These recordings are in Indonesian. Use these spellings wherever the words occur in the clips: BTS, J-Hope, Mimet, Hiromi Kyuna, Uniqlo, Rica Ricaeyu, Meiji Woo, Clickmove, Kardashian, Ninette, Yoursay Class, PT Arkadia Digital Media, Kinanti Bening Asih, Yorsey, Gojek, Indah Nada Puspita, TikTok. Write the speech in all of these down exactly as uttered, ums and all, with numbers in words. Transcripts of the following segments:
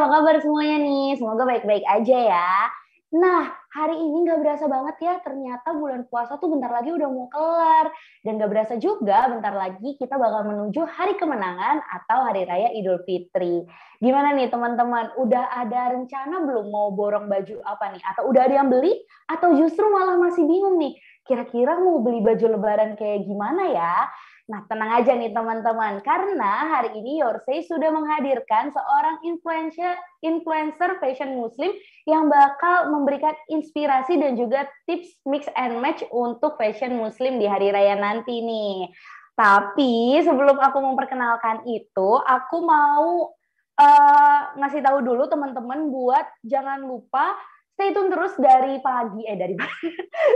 apa kabar semuanya nih? Semoga baik-baik aja ya. Nah, hari ini gak berasa banget ya, ternyata bulan puasa tuh bentar lagi udah mau kelar. Dan gak berasa juga, bentar lagi kita bakal menuju hari kemenangan atau hari raya Idul Fitri. Gimana nih teman-teman, udah ada rencana belum mau borong baju apa nih? Atau udah ada yang beli? Atau justru malah masih bingung nih, kira-kira mau beli baju lebaran kayak gimana ya? Nah, tenang aja nih teman-teman, karena hari ini Yorsey sudah menghadirkan seorang influencer, influencer fashion muslim yang bakal memberikan inspirasi dan juga tips mix and match untuk fashion muslim di hari raya nanti nih. Tapi sebelum aku memperkenalkan itu, aku mau uh, ngasih tahu dulu teman-teman buat jangan lupa stay tune terus dari pagi, eh dari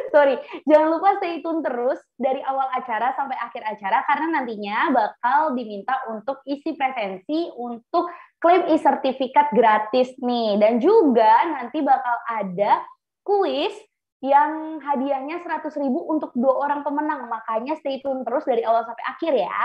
sorry, jangan lupa stay tune terus dari awal acara sampai akhir acara karena nantinya bakal diminta untuk isi presensi untuk klaim e-sertifikat gratis nih. Dan juga nanti bakal ada kuis yang hadiahnya seratus ribu untuk dua orang pemenang, makanya stay tune terus dari awal sampai akhir ya.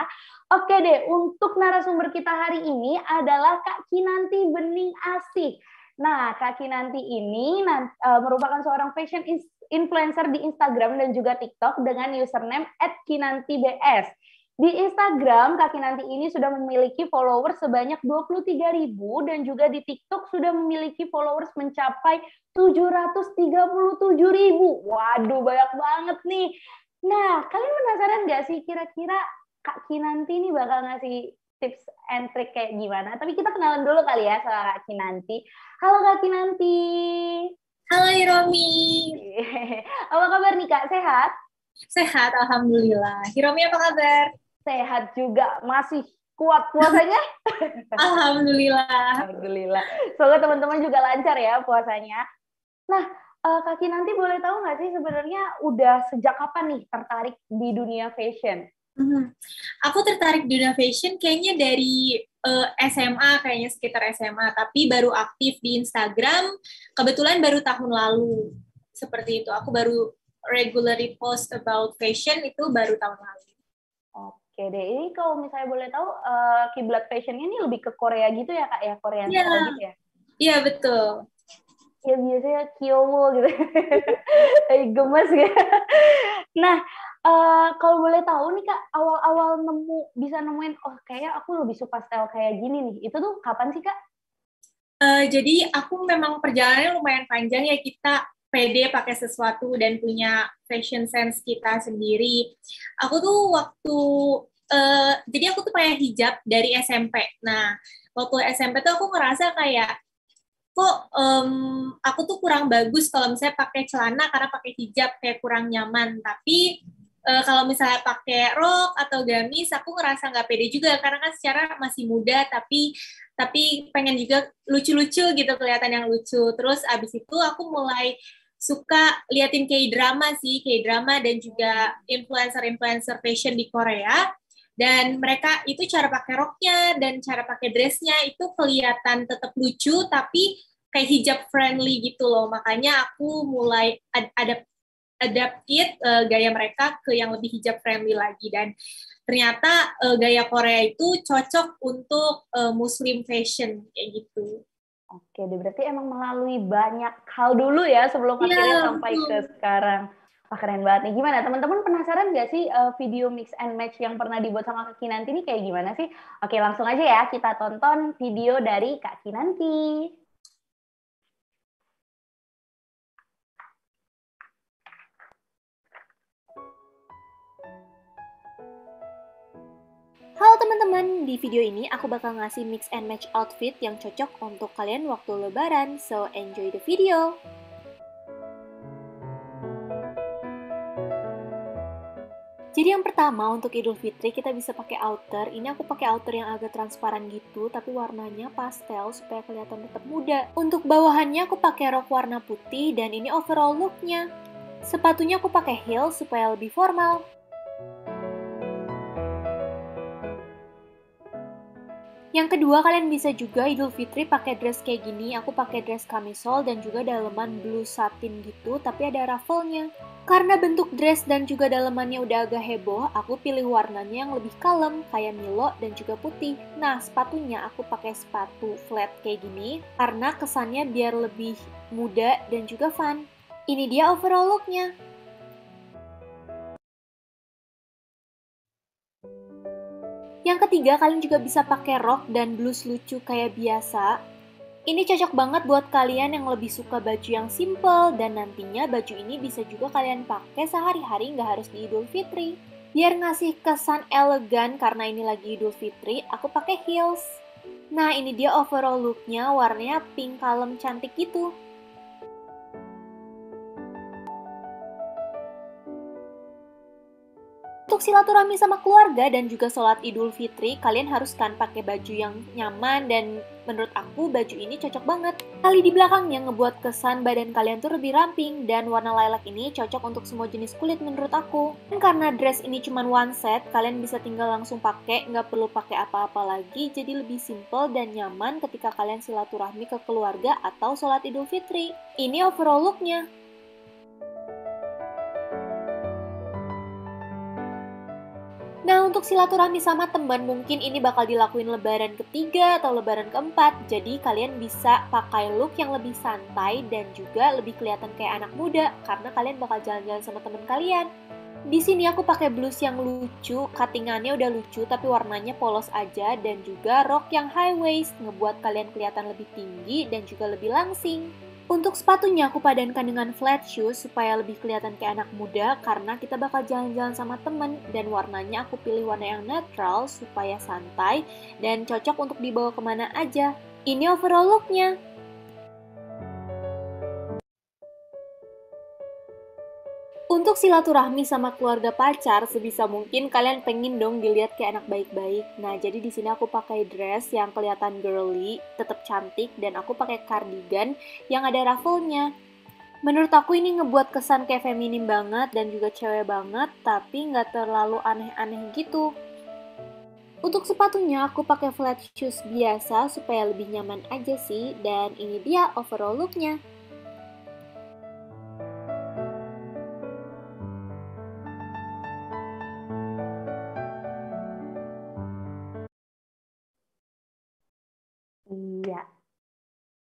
Oke deh, untuk narasumber kita hari ini adalah Kak Kinanti Bening Asih. Nah, Kak Kinanti ini nanti, uh, merupakan seorang fashion influencer di Instagram dan juga TikTok dengan username at kinanti b s. Di Instagram, Kak Kinanti ini sudah memiliki followers sebanyak dua puluh tiga ribu dan juga di TikTok sudah memiliki followers mencapai tujuh ratus tiga puluh tujuh ribu. Waduh, banyak banget nih. Nah, kalian penasaran nggak sih kira-kira Kak Kinanti ini bakal ngasih tips and trick kayak gimana? Tapi kita kenalan dulu kali ya sama Kak Kinanti. Halo Kak Kinanti. Halo Hiromi. Apa kabar nih Kak? Sehat? Sehat, alhamdulillah. Hiromi apa kabar? Sehat juga. Masih kuat puasanya? Alhamdulillah. Alhamdulillah. Semoga teman-teman juga lancar ya puasanya. Nah, Kak Kinanti boleh tahu nggak sih sebenarnya udah sejak kapan nih tertarik di dunia fashion? Hmm. Aku tertarik di dunia fashion kayaknya dari uh, S M A, kayaknya sekitar S M A, tapi baru aktif di Instagram, kebetulan baru tahun lalu, seperti itu. Aku baru regularly post about fashion itu baru tahun lalu. Oke deh, ini kalau misalnya boleh tahu, uh, kiblat fashionnya ini lebih ke Korea gitu ya Kak, ya Korean yeah. Style gitu ya? Iya, yeah, betul. Ya biasanya kyowo gitu, gemes gitu. Nah, Uh, kalau boleh tahu nih Kak, awal-awal nemu bisa nemuin, oh kayaknya aku lebih suka style kayak gini nih. Itu tuh kapan sih Kak? Uh, jadi aku memang perjalanannya lumayan panjang ya, kita pede pakai sesuatu dan punya fashion sense kita sendiri. Aku tuh waktu, uh, jadi aku tuh pakai hijab dari S M P. Nah, waktu S M P tuh aku ngerasa kayak, kok um, aku tuh kurang bagus kalau misalnya pakai celana karena pakai hijab, kayak kurang nyaman. Tapi Uh, kalau misalnya pakai rok atau gamis, aku ngerasa nggak pede juga karena kan secara masih muda, tapi tapi pengen juga lucu-lucu gitu, kelihatan yang lucu. Terus abis itu aku mulai suka liatin K-drama sih, K-drama dan juga influencer-influencer fashion di Korea. Dan mereka itu cara pakai roknya dan cara pakai dressnya itu kelihatan tetap lucu, tapi kayak hijab friendly gitu loh. Makanya aku mulai ad- adapt adapted uh, gaya mereka ke yang lebih hijab friendly lagi, dan ternyata uh, gaya Korea itu cocok untuk uh, muslim fashion kayak gitu. Oke, berarti emang melalui banyak hal dulu ya sebelum ya, akhirnya sampai betul. Ke sekarang. Wah, keren banget nih. Gimana teman-teman, penasaran gak sih uh, video mix and match yang pernah dibuat sama Kak Kinanti ini kayak gimana sih? Oke, langsung aja ya kita tonton video dari Kak Kinanti. Halo teman-teman, di video ini aku bakal ngasih mix and match outfit yang cocok untuk kalian waktu lebaran, so enjoy the video! Jadi yang pertama untuk Idul Fitri kita bisa pakai outer, ini aku pakai outer yang agak transparan gitu tapi warnanya pastel supaya kelihatan tetap muda. Untuk bawahannya aku pakai rok warna putih dan ini overall looknya. Sepatunya aku pakai heel supaya lebih formal. Yang kedua, kalian bisa juga Idul Fitri pakai dress kayak gini. Aku pakai dress kamisol dan juga daleman blue satin gitu, tapi ada ruffle-nya. Karena bentuk dress dan juga dalemannya udah agak heboh, aku pilih warnanya yang lebih kalem, kayak Milo dan juga putih. Nah, sepatunya aku pakai sepatu flat kayak gini, karena kesannya biar lebih muda dan juga fun. Ini dia overall look-nya. Yang ketiga, kalian juga bisa pakai rok dan blus lucu kayak biasa. Ini cocok banget buat kalian yang lebih suka baju yang simple, dan nantinya baju ini bisa juga kalian pakai sehari-hari, nggak harus di Idul Fitri. Biar ngasih kesan elegan karena ini lagi Idul Fitri, aku pakai heels. Nah, ini dia overall look-nya, warnanya pink kalem cantik gitu. Untuk silaturahmi sama keluarga dan juga sholat Idul Fitri, kalian harus kan pakai baju yang nyaman, dan menurut aku baju ini cocok banget. Tali di belakangnya ngebuat kesan badan kalian tuh lebih ramping, dan warna lilac ini cocok untuk semua jenis kulit menurut aku. Dan karena dress ini cuma one set, kalian bisa tinggal langsung pakai, nggak perlu pakai apa-apa lagi, jadi lebih simple dan nyaman ketika kalian silaturahmi ke keluarga atau sholat Idul Fitri. Ini overall looknya. Nah, untuk silaturahmi sama teman mungkin ini bakal dilakuin lebaran ketiga atau lebaran keempat. Jadi kalian bisa pakai look yang lebih santai dan juga lebih kelihatan kayak anak muda karena kalian bakal jalan-jalan sama teman kalian. Di sini aku pakai blus yang lucu, cuttingannya udah lucu tapi warnanya polos aja, dan juga rok yang high waist ngebuat kalian kelihatan lebih tinggi dan juga lebih langsing. Untuk sepatunya aku padankan dengan flat shoes supaya lebih kelihatan kayak anak muda karena kita bakal jalan-jalan sama temen, dan warnanya aku pilih warna yang netral supaya santai dan cocok untuk dibawa kemana aja. Ini overall looknya. Untuk silaturahmi sama keluarga pacar, sebisa mungkin kalian pengen dong dilihat kayak anak baik-baik. Nah, jadi di sini aku pakai dress yang kelihatan girly, tetap cantik, dan aku pakai cardigan yang ada ruffle-nya. Menurut aku ini ngebuat kesan kayak feminim banget dan juga cewek banget, tapi nggak terlalu aneh-aneh gitu. Untuk sepatunya aku pakai flat shoes biasa supaya lebih nyaman aja sih, dan ini dia overall look-nya.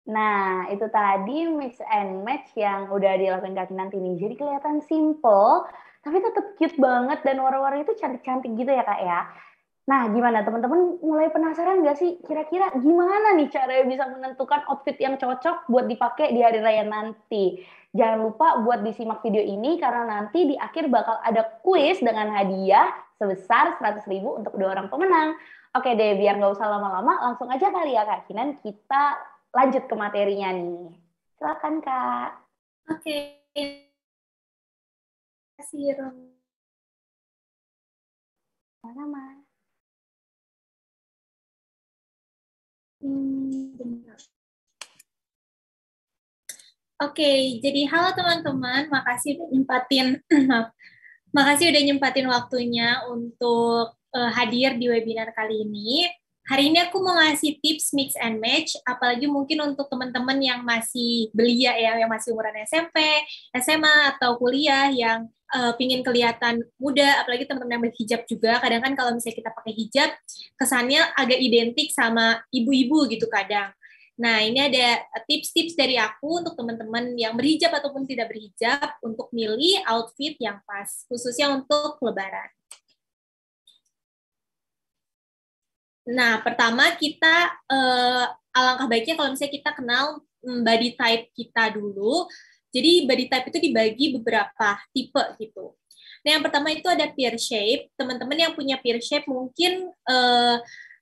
Nah, itu tadi mix and match yang udah dilakukan Kak Kinanti nih. Jadi kelihatan simple, tapi tetap cute banget dan warna-warna itu cantik-cantik gitu ya Kak ya. Nah, gimana teman-teman mulai penasaran nggak sih kira-kira gimana nih caranya bisa menentukan outfit yang cocok buat dipakai di hari raya nanti? Jangan lupa buat disimak video ini karena nanti di akhir bakal ada kuis dengan hadiah sebesar seratus ribu untuk dua orang pemenang. Oke deh, biar nggak usah lama-lama, langsung aja kali ya Kak Kinan kita lanjut ke materinya nih. Silakan Kak. Oke. Terima kasih, Hiromi. Sama-sama. Hmm, benar. Oke, jadi halo teman-teman. Makasih udah nyempatin. Makasih udah nyempatin waktunya untuk uh, hadir di webinar kali ini. Hari ini aku mau ngasih tips mix and match, apalagi mungkin untuk teman-teman yang masih belia ya, yang masih umuran S M P, S M A, atau kuliah yang uh, pingin kelihatan muda, apalagi teman-teman yang berhijab juga. Kadang kan kalau misalnya kita pakai hijab, kesannya agak identik sama ibu-ibu gitu kadang. Nah, ini ada tips-tips dari aku untuk teman-teman yang berhijab ataupun tidak berhijab untuk milih outfit yang pas, khususnya untuk lebaran. Nah, pertama kita eh, alangkah baiknya kalau misalnya kita kenal body type kita dulu. Jadi body type itu dibagi beberapa tipe gitu. Nah, yang pertama itu ada pear shape. Teman-teman yang punya pear shape mungkin eh,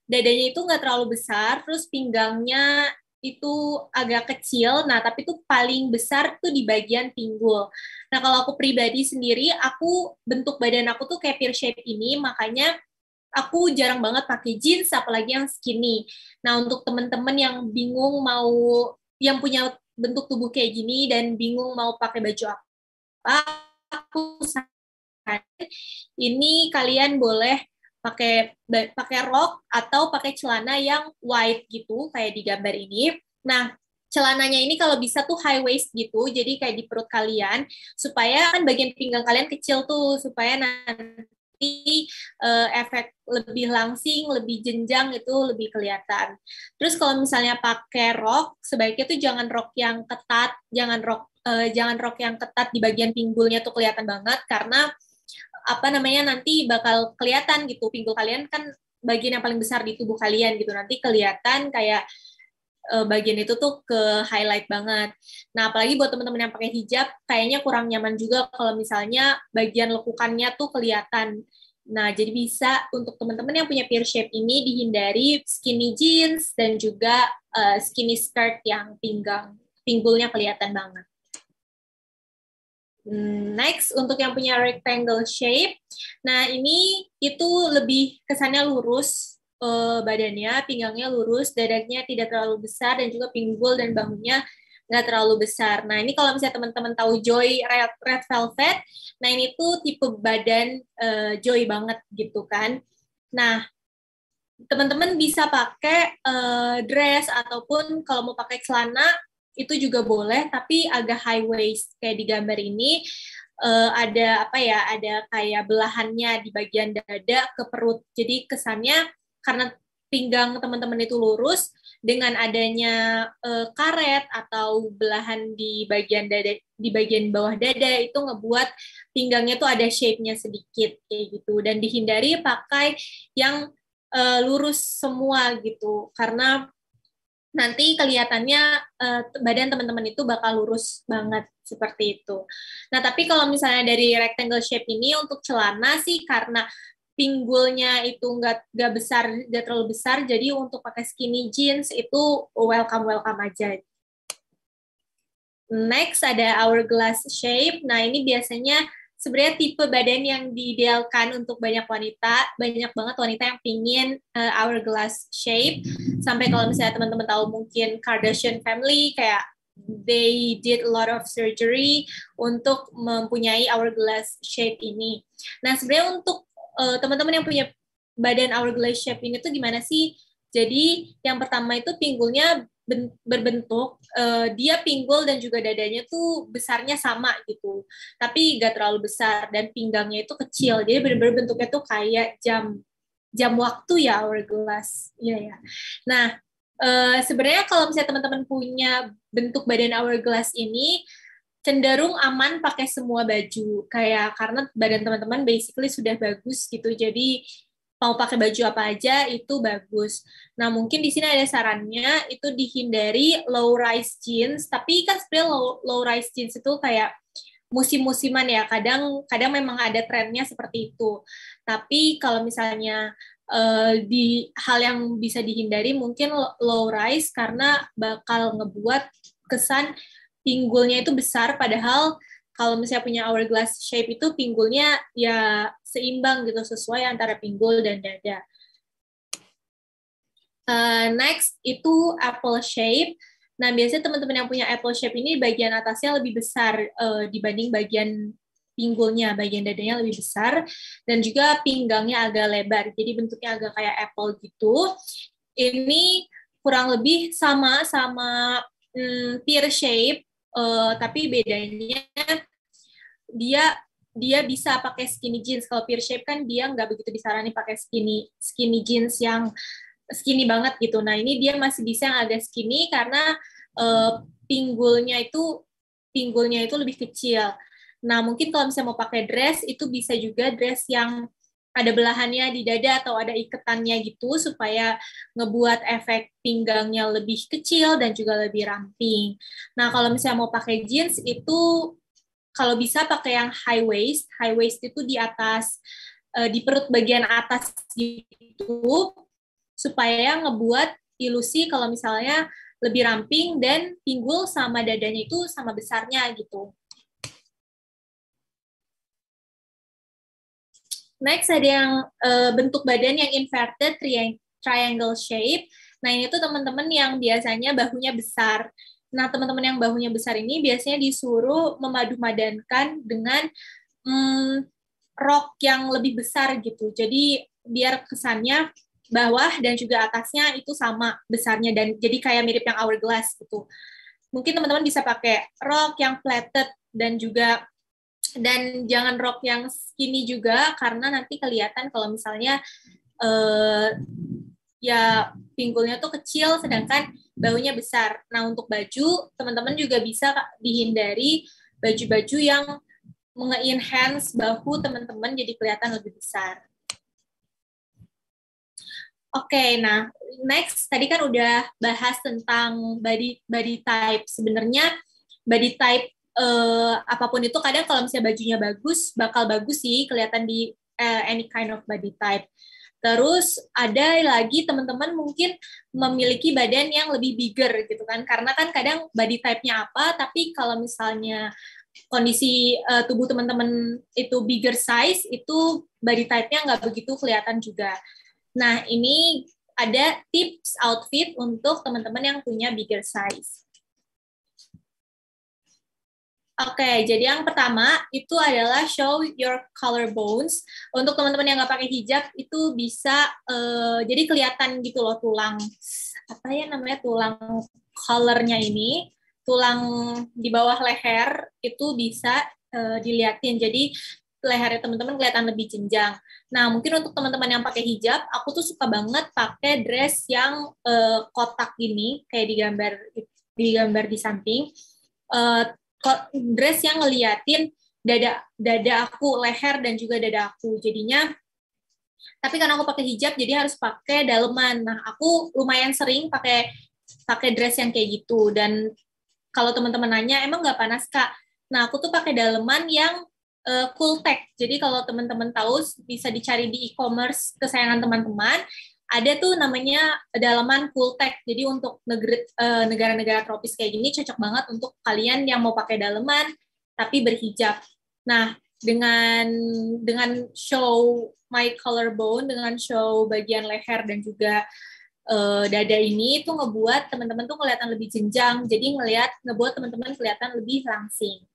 dadanya itu nggak terlalu besar, terus pinggangnya itu agak kecil. Nah, tapi itu paling besar tuh di bagian pinggul. Nah, kalau aku pribadi sendiri, aku bentuk badan aku tuh kayak pear shape ini, makanya aku jarang banget pakai jeans, apalagi yang skinny. Nah, untuk teman-teman yang bingung mau, yang punya bentuk tubuh kayak gini dan bingung mau pakai baju apa, aku sarankan ini kalian boleh pakai pakai rok atau pakai celana yang wide gitu kayak di gambar ini. Nah, celananya ini kalau bisa tuh high waist gitu, jadi kayak di perut kalian, supaya kan bagian pinggang kalian kecil tuh, supaya nanti uh, efek lebih langsing, lebih jenjang itu lebih kelihatan. Terus kalau misalnya pakai rok, sebaiknya tuh jangan rok yang ketat, jangan rok uh, jangan rok yang ketat di bagian pinggulnya tuh kelihatan banget, karena apa namanya nanti bakal kelihatan gitu, pinggul kalian kan bagian yang paling besar di tubuh kalian gitu, nanti kelihatan kayak bagian itu tuh ke highlight banget. Nah, apalagi buat teman-teman yang pakai hijab, kayaknya kurang nyaman juga kalau misalnya bagian lekukannya tuh kelihatan. Nah, jadi bisa untuk teman-teman yang punya pear shape ini dihindari skinny jeans dan juga uh, skinny skirt yang pinggang pinggulnya kelihatan banget. Next, untuk yang punya rectangle shape, nah ini itu lebih kesannya lurus. Badannya, pinggangnya lurus, dadanya tidak terlalu besar, dan juga pinggul dan bahunya nggak terlalu besar. Nah, ini kalau misalnya teman-teman tahu Joy Red, Red Velvet, nah ini tuh tipe badan uh, Joy banget gitu kan. Nah, teman-teman bisa pakai uh, dress, ataupun kalau mau pakai celana, itu juga boleh, tapi agak high waist, kayak di gambar ini. Uh, ada apa ya, ada kayak belahannya di bagian dada ke perut, jadi kesannya karena pinggang teman-teman itu lurus, dengan adanya e, karet atau belahan di bagian dada, di bagian bawah dada, itu ngebuat pinggangnya tuh ada shape-nya sedikit kayak gitu. Dan dihindari pakai yang e, lurus semua gitu, karena nanti kelihatannya e, badan teman-teman itu bakal lurus banget seperti itu. Nah, tapi kalau misalnya dari rectangle shape ini untuk celana sih, karena pinggulnya itu nggak nggak besar, nggak terlalu besar, jadi untuk pakai skinny jeans itu welcome welcome aja. Next ada hourglass shape. Nah ini biasanya sebenarnya tipe badan yang diidealkan untuk banyak wanita, banyak banget wanita yang pingin uh, hourglass shape. Sampai kalau misalnya teman-teman tahu mungkin Kardashian family, kayak they did a lot of surgery untuk mempunyai hourglass shape ini. Nah sebenarnya untuk Uh, teman-teman yang punya badan hourglass shape ini tuh gimana sih? Jadi yang pertama itu pinggulnya berbentuk, uh, dia pinggul dan juga dadanya tuh besarnya sama gitu, tapi gak terlalu besar, dan pinggangnya itu kecil, jadi benar-benar bentuknya tuh kayak jam jam waktu ya, hourglass ya yeah, ya. Yeah. Nah uh, sebenarnya kalau misalnya teman-teman punya bentuk badan hourglass ini, cenderung aman pakai semua baju, kayak karena badan teman-teman basically sudah bagus gitu, jadi mau pakai baju apa aja itu bagus. Nah mungkin di sini ada sarannya itu dihindari low rise jeans, tapi kan sebenarnya low, low rise jeans itu kayak musim-musiman ya, kadang kadang memang ada trennya seperti itu. Tapi kalau misalnya eh, di hal yang bisa dihindari mungkin low rise, karena bakal ngebuat kesan pinggulnya itu besar, padahal kalau misalnya punya hourglass shape itu pinggulnya ya seimbang gitu, sesuai antara pinggul dan dada. Uh, next itu apple shape. Nah biasanya teman-teman yang punya apple shape ini bagian atasnya lebih besar uh, dibanding bagian pinggulnya, bagian dadanya lebih besar, dan juga pinggangnya agak lebar, jadi bentuknya agak kayak apple gitu. Ini kurang lebih sama-sama hmm, pear shape. Uh, tapi bedanya dia dia bisa pakai skinny jeans. Kalau pear shape kan dia nggak begitu disarani pakai skinny skinny jeans yang skinny banget gitu. Nah ini dia masih bisa yang agak skinny, karena uh, pinggulnya itu pinggulnya itu lebih kecil. Nah mungkin kalau misalnya mau pakai dress, itu bisa juga dress yang ada belahannya di dada atau ada iketannya gitu, supaya ngebuat efek pinggangnya lebih kecil dan juga lebih ramping. Nah, kalau misalnya mau pakai jeans itu, kalau bisa pakai yang high waist. High waist itu di atas, di perut bagian atas gitu, supaya ngebuat ilusi kalau misalnya lebih ramping, dan pinggul sama dadanya itu sama besarnya gitu. Next ada yang uh, bentuk badan yang inverted triangle shape. Nah ini tuh teman-teman yang biasanya bahunya besar. Nah teman-teman yang bahunya besar ini biasanya disuruh memadu-madankan dengan mm, rok yang lebih besar gitu. Jadi biar kesannya bawah dan juga atasnya itu sama besarnya, dan jadi kayak mirip yang hourglass gitu. Mungkin teman-teman bisa pakai rok yang plaited dan juga dan jangan rok yang skinny juga, karena nanti kelihatan kalau misalnya eh, ya pinggulnya tuh kecil sedangkan baunya besar. Nah, untuk baju teman-teman juga bisa dihindari baju-baju yang menge-enhance bahu teman-teman jadi kelihatan lebih besar. Oke, okay, nah next, tadi kan udah bahas tentang body body type. Sebenarnya body type eh, apapun itu, kadang kalau misalnya bajunya bagus, bakal bagus sih kelihatan di eh, any kind of body type. Terus ada lagi teman-teman mungkin memiliki badan yang lebih bigger gitu kan, karena kan kadang body type-nya apa, tapi kalau misalnya kondisi eh, tubuh teman-teman itu bigger size, itu body type-nya nggak begitu kelihatan juga. Nah, ini ada tips outfit untuk teman-teman yang punya bigger size. Oke, jadi yang pertama itu adalah show your collarbones. Untuk teman-teman yang nggak pakai hijab, itu bisa uh, jadi kelihatan gitu loh tulang. Apa ya namanya tulang collarnya ini? Tulang di bawah leher itu bisa uh, dilihatin. Jadi lehernya teman-teman kelihatan lebih jenjang. Nah, mungkin untuk teman-teman yang pakai hijab, aku tuh suka banget pakai dress yang uh, kotak gini, kayak digambar digambar di samping. Uh, dress yang ngeliatin dada dada aku, leher dan juga dada aku. Jadinya, tapi karena aku pakai hijab, jadi harus pakai daleman. Nah, aku lumayan sering pakai pakai dress yang kayak gitu. Dan kalau teman-teman nanya, emang nggak panas, Kak? Nah, aku tuh pakai daleman yang cool tech. Jadi kalau teman-teman tahu, bisa dicari di e-commerce kesayangan teman-teman. Ada tuh namanya dalaman cool tech. Jadi untuk negara-negara tropis kayak gini cocok banget untuk kalian yang mau pakai dalaman tapi berhijab. Nah, dengan dengan show my collarbone, dengan show bagian leher dan juga uh, dada ini, itu ngebuat teman-teman tuh kelihatan lebih jenjang. Jadi ngelihat ngebuat teman-teman kelihatan lebih langsing.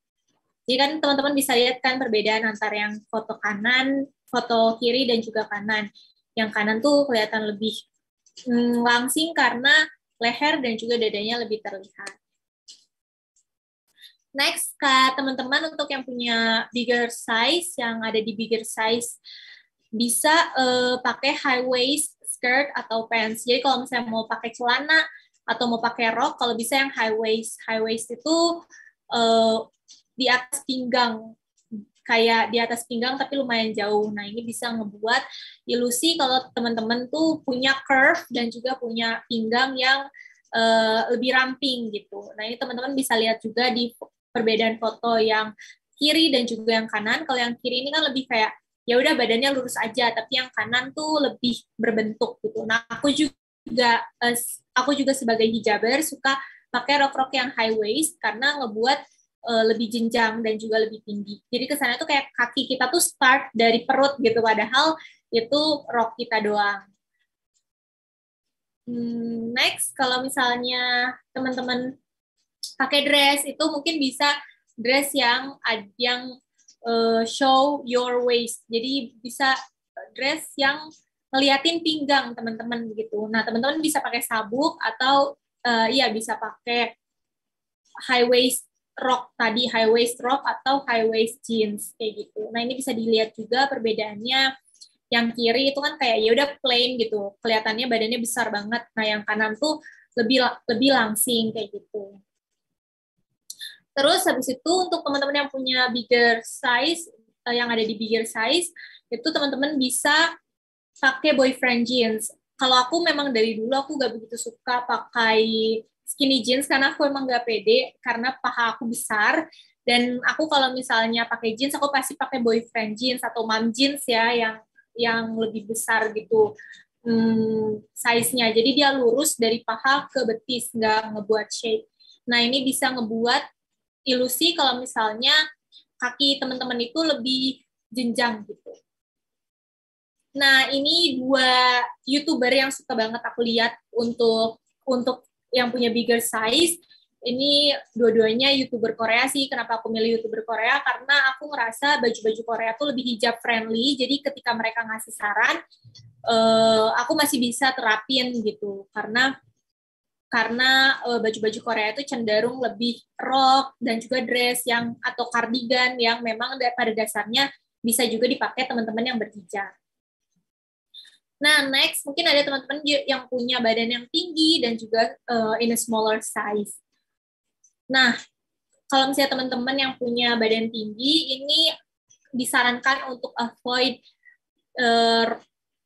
Jadi kan teman-teman bisa lihat kan perbedaan antara yang foto kanan, foto kiri, dan juga kanan. Yang kanan tuh kelihatan lebih mm, langsing karena leher dan juga dadanya lebih terlihat. Next, Kak, teman-teman untuk yang punya bigger size, yang ada di bigger size, bisa uh, pakai high waist skirt atau pants. Jadi kalau misalnya mau pakai celana atau mau pakai rok, kalau bisa yang high waist. High waist itu uh, di atas pinggang, kayak di atas pinggang tapi lumayan jauh. Nah, ini bisa ngebuat ilusi kalau teman-teman tuh punya curve dan juga punya pinggang yang uh, lebih ramping gitu. Nah, ini teman-teman bisa lihat juga di perbedaan foto yang kiri dan juga yang kanan. Kalau yang kiri ini kan lebih kayak ya udah badannya lurus aja, tapi yang kanan tuh lebih berbentuk gitu. Nah, aku juga uh, aku juga sebagai hijaber suka pakai rok-rok yang high waist karena ngebuat lebih jenjang dan juga lebih tinggi. Jadi kesannya tuh kayak kaki kita tuh start dari perut gitu, padahal itu rok kita doang. Hmm, next, kalau misalnya teman-teman pakai dress, itu mungkin bisa dress yang yang uh, show your waist. Jadi bisa dress yang ngeliatin pinggang teman-teman gitu. Nah, teman-teman bisa pakai sabuk atau uh, iya bisa pakai high waist rok tadi, high waist rok atau high waist jeans kayak gitu. Nah, ini bisa dilihat juga perbedaannya. Yang kiri itu kan kayak ya udah plain gitu, kelihatannya badannya besar banget. Nah, yang kanan tuh lebih lebih langsing kayak gitu. Terus habis itu untuk teman-teman yang punya bigger size, yang ada di bigger size, itu teman-teman bisa pakai boyfriend jeans. Kalau aku memang dari dulu aku gak begitu suka pakai skinny jeans karena aku emang gak pede, karena paha aku besar, dan aku kalau misalnya pakai jeans aku pasti pakai boyfriend jeans atau mom jeans ya, yang yang lebih besar gitu hmm, size-nya. Jadi dia lurus dari paha ke betis, nggak ngebuat shape. Nah, ini bisa ngebuat ilusi kalau misalnya kaki teman-teman itu lebih jenjang gitu. Nah, ini dua YouTuber yang suka banget aku lihat untuk untuk yang punya bigger size, ini dua-duanya YouTuber Korea sih. Kenapa aku milih YouTuber Korea? Karena aku ngerasa baju-baju Korea tuh lebih hijab friendly, jadi ketika mereka ngasih saran, uh, aku masih bisa terapin gitu, karena karena uh, baju-baju Korea itu cenderung lebih rok dan juga dress yang atau kardigan yang memang pada dasarnya bisa juga dipakai teman-teman yang berhijab. Nah, next, mungkin ada teman-teman yang punya badan yang tinggi dan juga uh, in a smaller size. Nah, kalau misalnya teman-teman yang punya badan tinggi, ini disarankan untuk avoid uh,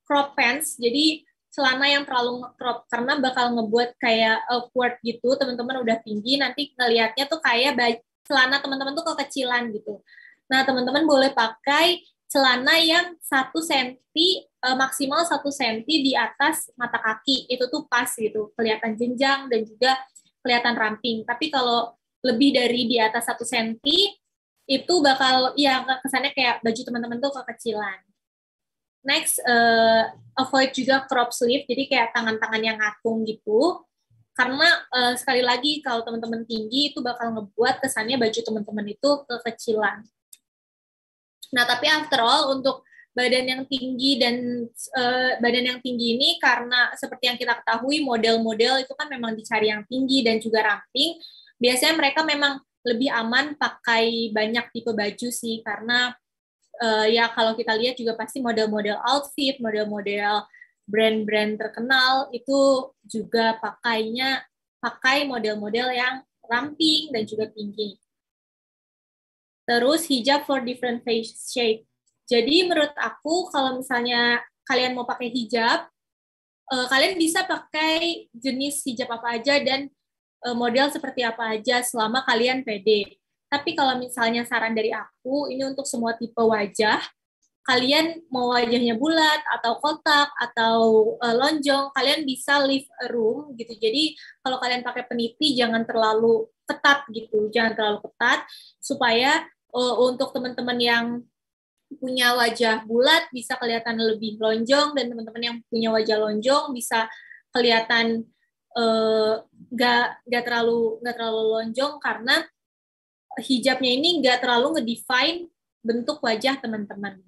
crop pants, jadi celana yang terlalu nge-crop, karena bakal ngebuat kayak awkward gitu, teman-teman udah tinggi, nanti ngelihatnya tuh kayak celana teman-teman tuh kekecilan gitu. Nah, teman-teman boleh pakai celana yang satu sentimeter, maksimal satu sentimeter di atas mata kaki, itu tuh pas gitu, kelihatan jenjang dan juga kelihatan ramping. Tapi kalau lebih dari di atas satu sentimeter, itu bakal ya kesannya kayak baju teman-teman tuh kekecilan. Next, uh, avoid juga crop sleeve, jadi kayak tangan-tangan yang ngakung gitu. Karena uh, sekali lagi, kalau teman-teman tinggi, itu bakal ngebuat kesannya baju teman-teman itu kekecilan. Nah, tapi after all, untuk badan yang tinggi dan uh, badan yang tinggi ini, karena seperti yang kita ketahui, model-model itu kan memang dicari yang tinggi dan juga ramping, biasanya mereka memang lebih aman pakai banyak tipe baju sih, karena uh, ya kalau kita lihat juga pasti model-model outfit, model-model brand-brand terkenal, itu juga pakainya pakai model-model yang ramping dan juga tinggi. Terus hijab for different face shape. Jadi menurut aku kalau misalnya kalian mau pakai hijab, eh, kalian bisa pakai jenis hijab apa aja dan eh, model seperti apa aja selama kalian pede. Tapi kalau misalnya saran dari aku, ini untuk semua tipe wajah, kalian mau wajahnya bulat atau kotak atau eh, lonjong, kalian bisa leave a room gitu. Jadi kalau kalian pakai penipi jangan terlalu ketat gitu, jangan terlalu ketat, supaya uh, untuk teman-teman yang punya wajah bulat bisa kelihatan lebih lonjong, dan teman-teman yang punya wajah lonjong bisa kelihatan uh, gak, gak, terlalu, gak terlalu lonjong, karena hijabnya ini gak terlalu ngedefine bentuk wajah teman-teman.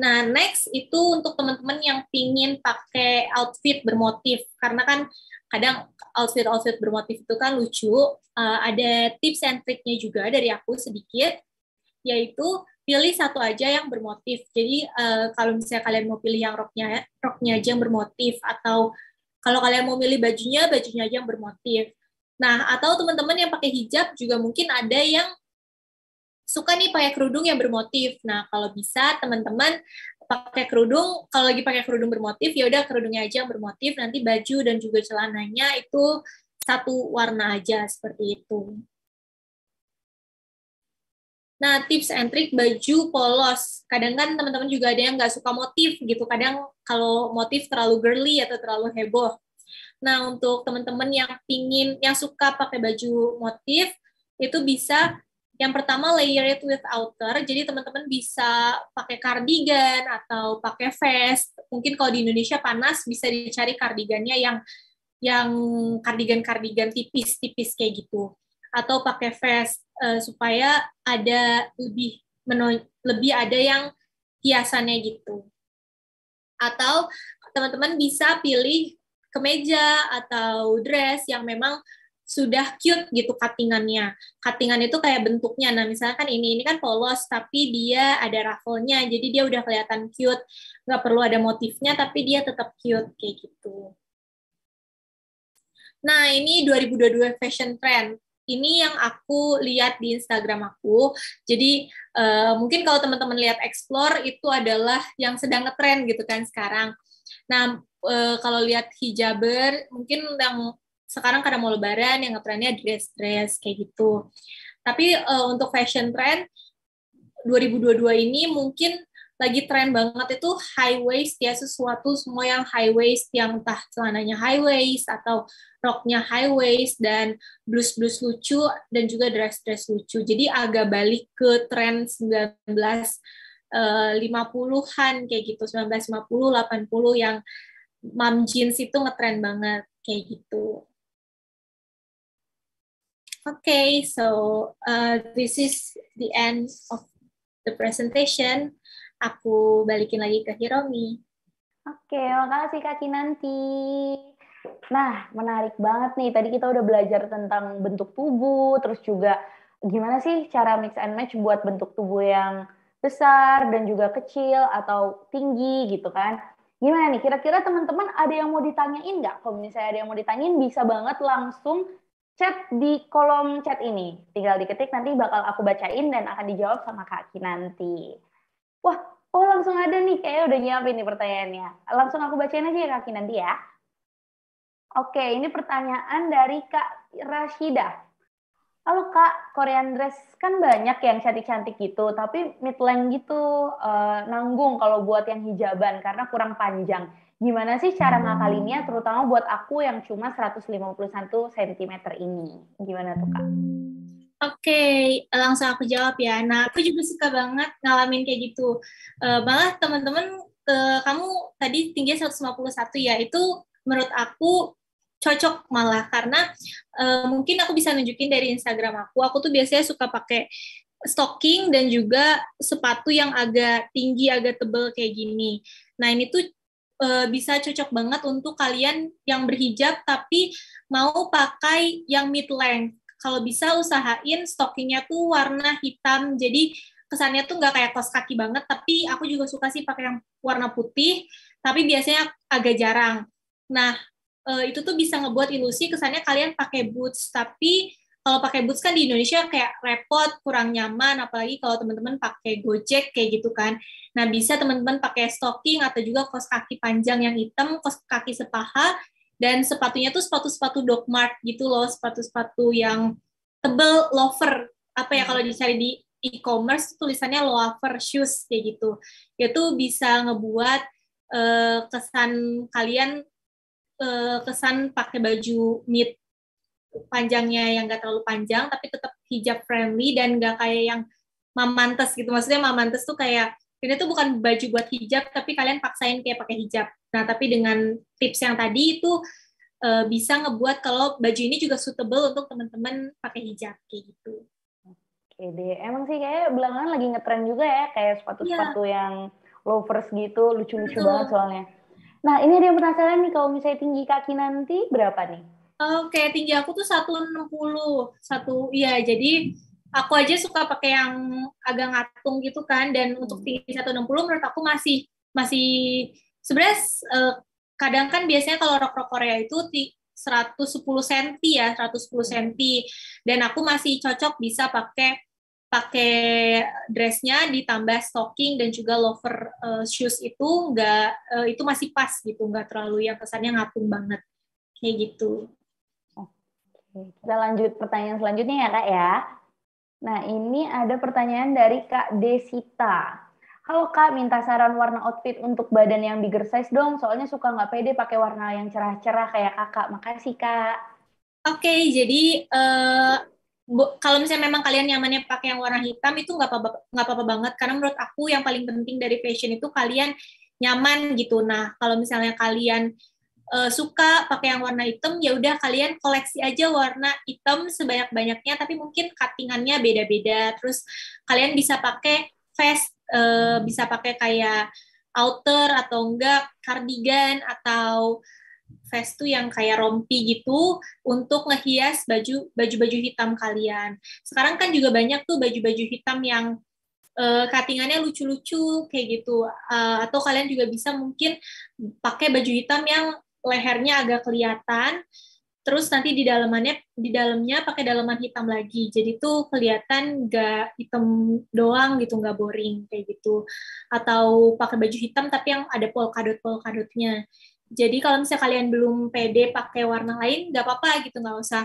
Nah, next itu untuk teman-teman yang pingin pakai outfit bermotif, karena kan kadang outfit-outfit bermotif itu kan lucu. Uh, ada tips and triknya juga dari aku sedikit, yaitu pilih satu aja yang bermotif. Jadi uh, kalau misalnya kalian mau pilih yang roknya, roknya aja yang bermotif, atau kalau kalian mau milih bajunya, bajunya aja yang bermotif. Nah, atau teman-teman yang pakai hijab juga mungkin ada yang suka nih pakai kerudung yang bermotif. Nah, kalau bisa teman-teman pakai kerudung, kalau lagi pakai kerudung bermotif, ya udah kerudungnya aja yang bermotif, nanti baju dan juga celananya itu satu warna aja, seperti itu. Nah, tips and trick baju polos. Kadang kan teman-teman juga ada yang nggak suka motif gitu, kadang kalau motif terlalu girly atau terlalu heboh. Nah, untuk teman-teman yang pingin, yang suka pakai baju motif, itu bisa yang pertama layer it with outer, jadi teman-teman bisa pakai kardigan atau pakai vest. Mungkin kalau di Indonesia panas bisa dicari kardigannya yang yang kardigan-kardigan tipis-tipis kayak gitu, atau pakai vest uh, supaya ada lebih lebih ada yang hiasannya gitu. Atau teman-teman bisa pilih kemeja atau dress yang memang sudah cute gitu cuttingannya. Cuttingan itu kayak bentuknya. Nah, misalnya kan ini, ini kan polos, tapi dia ada ruffle-nya, jadi dia udah kelihatan cute. Nggak perlu ada motifnya, tapi dia tetap cute, kayak gitu. Nah, ini dua ribu dua puluh dua fashion trend. Ini yang aku lihat di Instagram aku. Jadi, uh, mungkin kalau teman-teman lihat Explore, itu adalah yang sedang ngetrend gitu kan sekarang. Nah, uh, kalau lihat hijaber, mungkin yang sekarang karena mau lebaran, yang ngetrennya dress-dress, kayak gitu. Tapi uh, untuk fashion trend, dua ribu dua puluh dua ini mungkin lagi tren banget itu high waist, ya sesuatu semua yang high waist, yang entah celananya high waist, atau roknya high waist, dan blus-blus lucu, dan juga dress-dress lucu. Jadi agak balik ke tren sembilan belas lima puluhan, kayak gitu, sembilan belas lima puluh, delapan puluh, yang mom jeans itu ngetren banget, kayak gitu. Okay, so uh, this is the end of the presentation. Aku balikin lagi ke Hiromi. Oke, makasih Kak Kinanti. Nah, menarik banget nih. Tadi kita udah belajar tentang bentuk tubuh, terus juga gimana sih cara mix and match buat bentuk tubuh yang besar dan juga kecil atau tinggi gitu kan. Gimana nih, kira-kira teman-teman ada yang mau ditanyain nggak? Kalau misalnya ada yang mau ditanyain, bisa banget langsung chat di kolom chat ini. Tinggal diketik, nanti bakal aku bacain dan akan dijawab sama Kak Kinanti. Wah, oh langsung ada nih, kayaknya udah nyiapin nih pertanyaannya. Langsung aku bacain aja ya Kak Kinanti ya. Oke, ini pertanyaan dari Kak Rashidah. Halo Kak, Korean dress kan banyak yang cantik-cantik gitu, tapi mid-length gitu eh, nanggung kalau buat yang hijaban karena kurang panjang. Gimana sih cara ngakalinnya, terutama buat aku yang cuma seratus lima puluh satu sentimeter ini? Gimana tuh Kak? Oke, langsung aku jawab ya. Nah, aku juga suka banget ngalamin kayak gitu. Eh, malah teman-teman, eh, kamu tadi tingginya seratus lima puluh satu ya, itu menurut aku cocok malah, karena uh, mungkin aku bisa nunjukin dari Instagram aku, aku tuh biasanya suka pakai stocking dan juga sepatu yang agak tinggi, agak tebel kayak gini. Nah ini tuh uh, bisa cocok banget untuk kalian yang berhijab tapi mau pakai yang mid-length. Kalau bisa usahain stockingnya tuh warna hitam, jadi kesannya tuh nggak kayak kos kaki banget, tapi aku juga suka sih pakai yang warna putih, tapi biasanya agak jarang. Nah, Uh, itu tuh bisa ngebuat ilusi kesannya kalian pakai boots, tapi kalau pakai boots kan di Indonesia kayak repot, kurang nyaman, apalagi kalau teman-teman pakai Gojek kayak gitu kan. Nah bisa teman-teman pakai stocking atau juga kaos kaki panjang yang hitam, kaos kaki sepaha, dan sepatunya tuh sepatu-sepatu Doc Mart gitu loh, sepatu-sepatu yang tebel, loafer, apa ya kalau dicari di e-commerce tulisannya loafer shoes kayak gitu. Itu bisa ngebuat uh, kesan kalian kesan pakai baju mid, panjangnya yang gak terlalu panjang tapi tetap hijab friendly dan gak kayak yang mamantes gitu. Maksudnya mamantes tuh kayak ini tuh bukan baju buat hijab tapi kalian paksain kayak pakai hijab. Nah tapi dengan tips yang tadi itu uh, bisa ngebuat kalau baju ini juga suitable untuk teman-teman pakai hijab kayak gitu. Oke deh, emang sih kayak belakangan lagi ngetren juga ya kayak sepatu-sepatu ya, yang loafers gitu, lucu-lucu banget soalnya. Nah, ini ada yang penasaran nih, kalau misalnya tinggi kaki nanti berapa nih? Oke, tinggi aku tuh seratus enam puluh. Satu, iya, jadi aku aja suka pakai yang agak ngatung gitu kan, dan hmm. untuk tinggi seratus enam puluh menurut aku masih, masih sebenarnya eh, kadang kan biasanya kalau rok-rok Korea itu seratus sepuluh sentimeter ya, seratus sepuluh sentimeter. Dan aku masih cocok bisa pakai pakai dressnya ditambah stocking dan juga loafer uh, shoes itu nggak uh, itu masih pas gitu, nggak terlalu yang kesannya ngatung banget kayak gitu. Oke, kita lanjut pertanyaan selanjutnya ya Kak ya. Nah ini ada pertanyaan dari Kak Desita. Halo Kak, minta saran warna outfit untuk badan yang bigger size dong, soalnya suka nggak pede pakai warna yang cerah-cerah kayak Kakak. Makasih Kak. Oke, jadi uh, kalau misalnya memang kalian nyamannya pakai yang warna hitam itu nggak apa-apa, nggak apa-apa banget, karena menurut aku yang paling penting dari fashion itu kalian nyaman gitu. Nah kalau misalnya kalian uh, suka pakai yang warna hitam, ya udah kalian koleksi aja warna hitam sebanyak-banyaknya, tapi mungkin cuttingannya beda-beda. Terus kalian bisa pakai vest, uh, bisa pakai kayak outer atau enggak cardigan atau vest tuh yang kayak rompi gitu untuk ngehias baju baju-baju hitam kalian. Sekarang kan juga banyak tuh baju-baju hitam yang uh, cuttingannya lucu-lucu kayak gitu. Uh, atau kalian juga bisa mungkin pakai baju hitam yang lehernya agak kelihatan, terus nanti di dalamannya di dalamnya pakai dalaman hitam lagi. Jadi tuh kelihatan nggak hitam doang gitu, nggak boring kayak gitu. Atau pakai baju hitam tapi yang ada polkadot-polkadotnya. Jadi kalau misalnya kalian belum pede pakai warna lain, nggak apa-apa gitu, nggak usah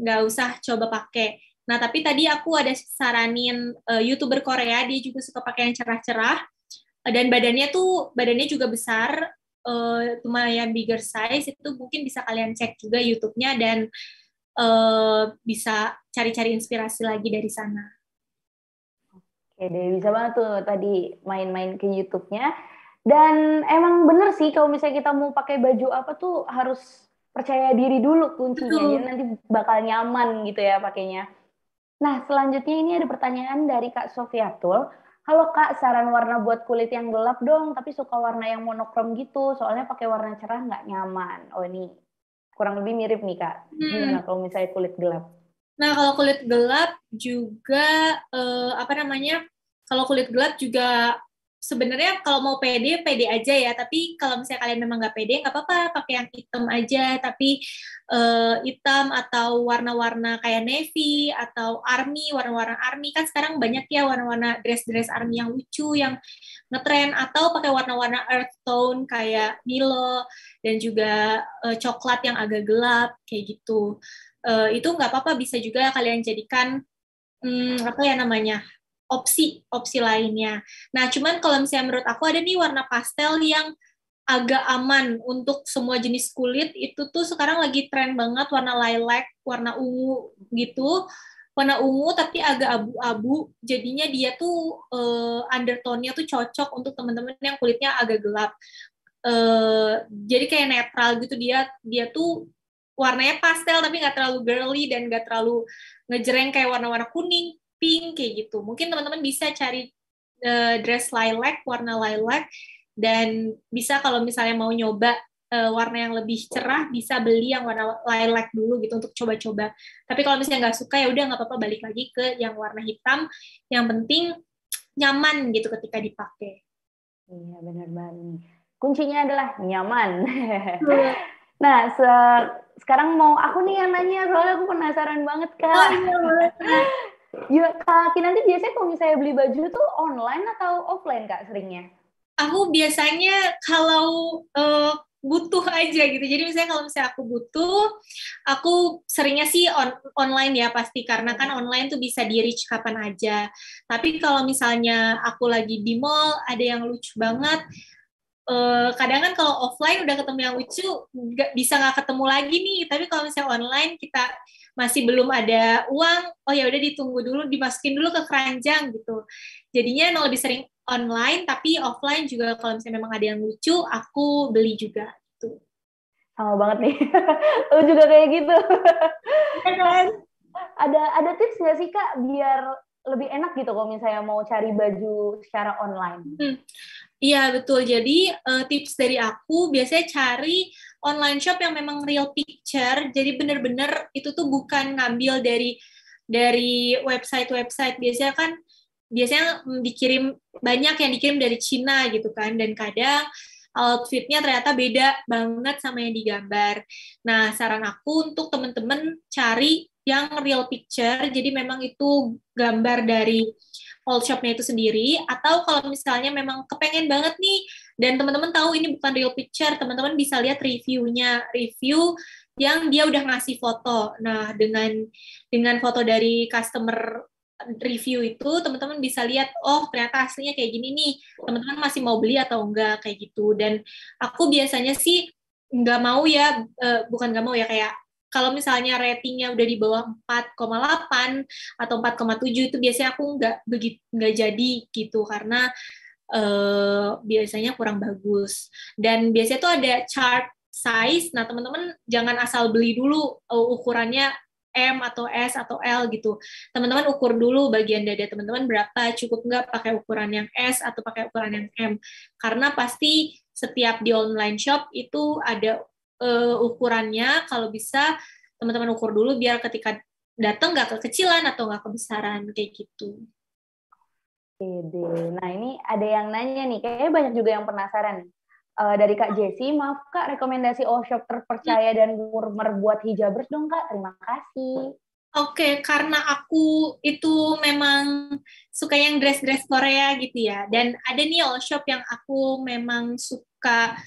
nggak usah coba pakai. Nah tapi tadi aku ada saranin uh, YouTuber Korea, dia juga suka pakai yang cerah-cerah uh, dan badannya tuh badannya juga besar, uh, lumayan bigger size, itu mungkin bisa kalian cek juga YouTube-nya dan uh, bisa cari-cari inspirasi lagi dari sana. Oke deh, bisa banget tuh tadi main-main ke YouTube-nya. Dan emang bener sih kalau misalnya kita mau pakai baju apa tuh harus percaya diri dulu kuncinya, jadi nanti bakal nyaman gitu ya pakainya. Nah, selanjutnya ini ada pertanyaan dari Kak Sofiatul. Halo Kak, saran warna buat kulit yang gelap dong, tapi suka warna yang monokrom gitu, soalnya pakai warna cerah nggak nyaman. Oh ini kurang lebih mirip nih Kak, gimana hmm. kalau misalnya kulit gelap? Nah, kalau kulit gelap juga, eh, apa namanya, kalau kulit gelap juga sebenarnya kalau mau pede, pede aja ya. Tapi kalau misalnya kalian memang nggak pede, nggak apa-apa, pakai yang hitam aja. Tapi uh, hitam atau warna-warna kayak navy atau army, warna-warna army. Kan sekarang banyak ya warna-warna dress-dress army yang lucu, yang ngetren. Atau pakai warna-warna earth tone kayak Milo dan juga uh, coklat yang agak gelap, kayak gitu. Uh, itu nggak apa-apa, bisa juga kalian jadikan, hmm, apa ya namanya, opsi-opsi lainnya. Nah, cuman kalau misalnya menurut aku ada nih warna pastel yang agak aman untuk semua jenis kulit, itu tuh sekarang lagi tren banget warna lilac, warna ungu gitu, warna ungu tapi agak abu-abu, jadinya dia tuh uh, undertone-nya tuh cocok untuk teman-teman yang kulitnya agak gelap. Uh, jadi kayak netral gitu, dia dia tuh warnanya pastel tapi nggak terlalu girly dan nggak terlalu ngejreng kayak warna-warna kuning, pink, kayak gitu. Mungkin teman-teman bisa cari uh, dress lilac, warna lilac, dan bisa kalau misalnya mau nyoba uh, warna yang lebih cerah, bisa beli yang warna lilac dulu gitu untuk coba-coba. Tapi kalau misalnya nggak suka, ya udah nggak apa-apa, balik lagi ke yang warna hitam. Yang penting nyaman gitu ketika dipakai. Iya, benar banget. Kuncinya adalah nyaman. Nah, se- sekarang mau aku nih yang nanya, soalnya aku penasaran banget, Kak. Oh, iya. Ya, Kak Kinanti biasanya kalau misalnya beli baju tuh online atau offline Kak seringnya? Aku biasanya kalau uh, butuh aja gitu. Jadi misalnya kalau misalnya aku butuh, aku seringnya sih on- online ya pasti, karena kan online tuh bisa di-reach kapan aja. Tapi kalau misalnya aku lagi di mall, ada yang lucu banget, Uh, kadang kan kalau offline udah ketemu yang lucu gak, bisa nggak ketemu lagi nih. Tapi kalau misalnya online kita masih belum ada uang, oh ya udah ditunggu dulu, dimasukin dulu ke keranjang gitu. Jadinya no, lebih sering online, tapi offline juga kalau misalnya memang ada yang lucu aku beli juga gitu. Sama banget nih, lu juga kayak gitu kan? Ada ada tips nggak sih Kak biar lebih enak gitu kalau misalnya mau cari baju secara online? Iya, hmm, betul. Jadi uh, tips dari aku biasanya cari online shop yang memang real picture. Jadi benar-benar itu tuh bukan ngambil dari dari website-website. Biasanya kan biasanya dikirim, banyak yang dikirim dari Cina gitu kan, dan kadang outfitnya ternyata beda banget sama yang digambar. Nah, saran aku untuk teman-teman cari yang real picture, jadi memang itu gambar dari all shop-nya itu sendiri. Atau kalau misalnya memang kepengen banget nih, dan teman-teman tahu ini bukan real picture, teman-teman bisa lihat reviewnya, review yang dia udah ngasih foto. Nah, dengan dengan foto dari customer review itu, teman-teman bisa lihat, oh ternyata aslinya kayak gini nih, teman-teman masih mau beli atau enggak, kayak gitu. Dan aku biasanya sih nggak mau ya, eh, bukan nggak mau ya, kayak kalau misalnya ratingnya udah di bawah empat koma delapan atau empat koma tujuh itu biasanya aku nggak begitu nggak jadi gitu, karena uh, biasanya kurang bagus. Dan biasanya tuh ada chart size. Nah, teman-teman jangan asal beli dulu uh, ukurannya M atau S atau L gitu. Teman-teman ukur dulu bagian dada teman-teman berapa, cukup nggak pakai ukuran yang S atau pakai ukuran yang M. Karena pasti setiap di online shop itu ada Uh, ukurannya. Kalau bisa teman-teman ukur dulu biar ketika datang nggak kekecilan atau nggak kebesaran, kayak gitu. Nah, ini ada yang nanya nih, kayaknya banyak juga yang penasaran. Uh, dari Kak Jessi, maaf Kak, rekomendasi all shop terpercaya dan murmer buat hijabers dong Kak, terima kasih. Oke, okay, karena aku itu memang suka yang dress-dress Korea gitu ya. Dan ada nih all shop yang aku memang suka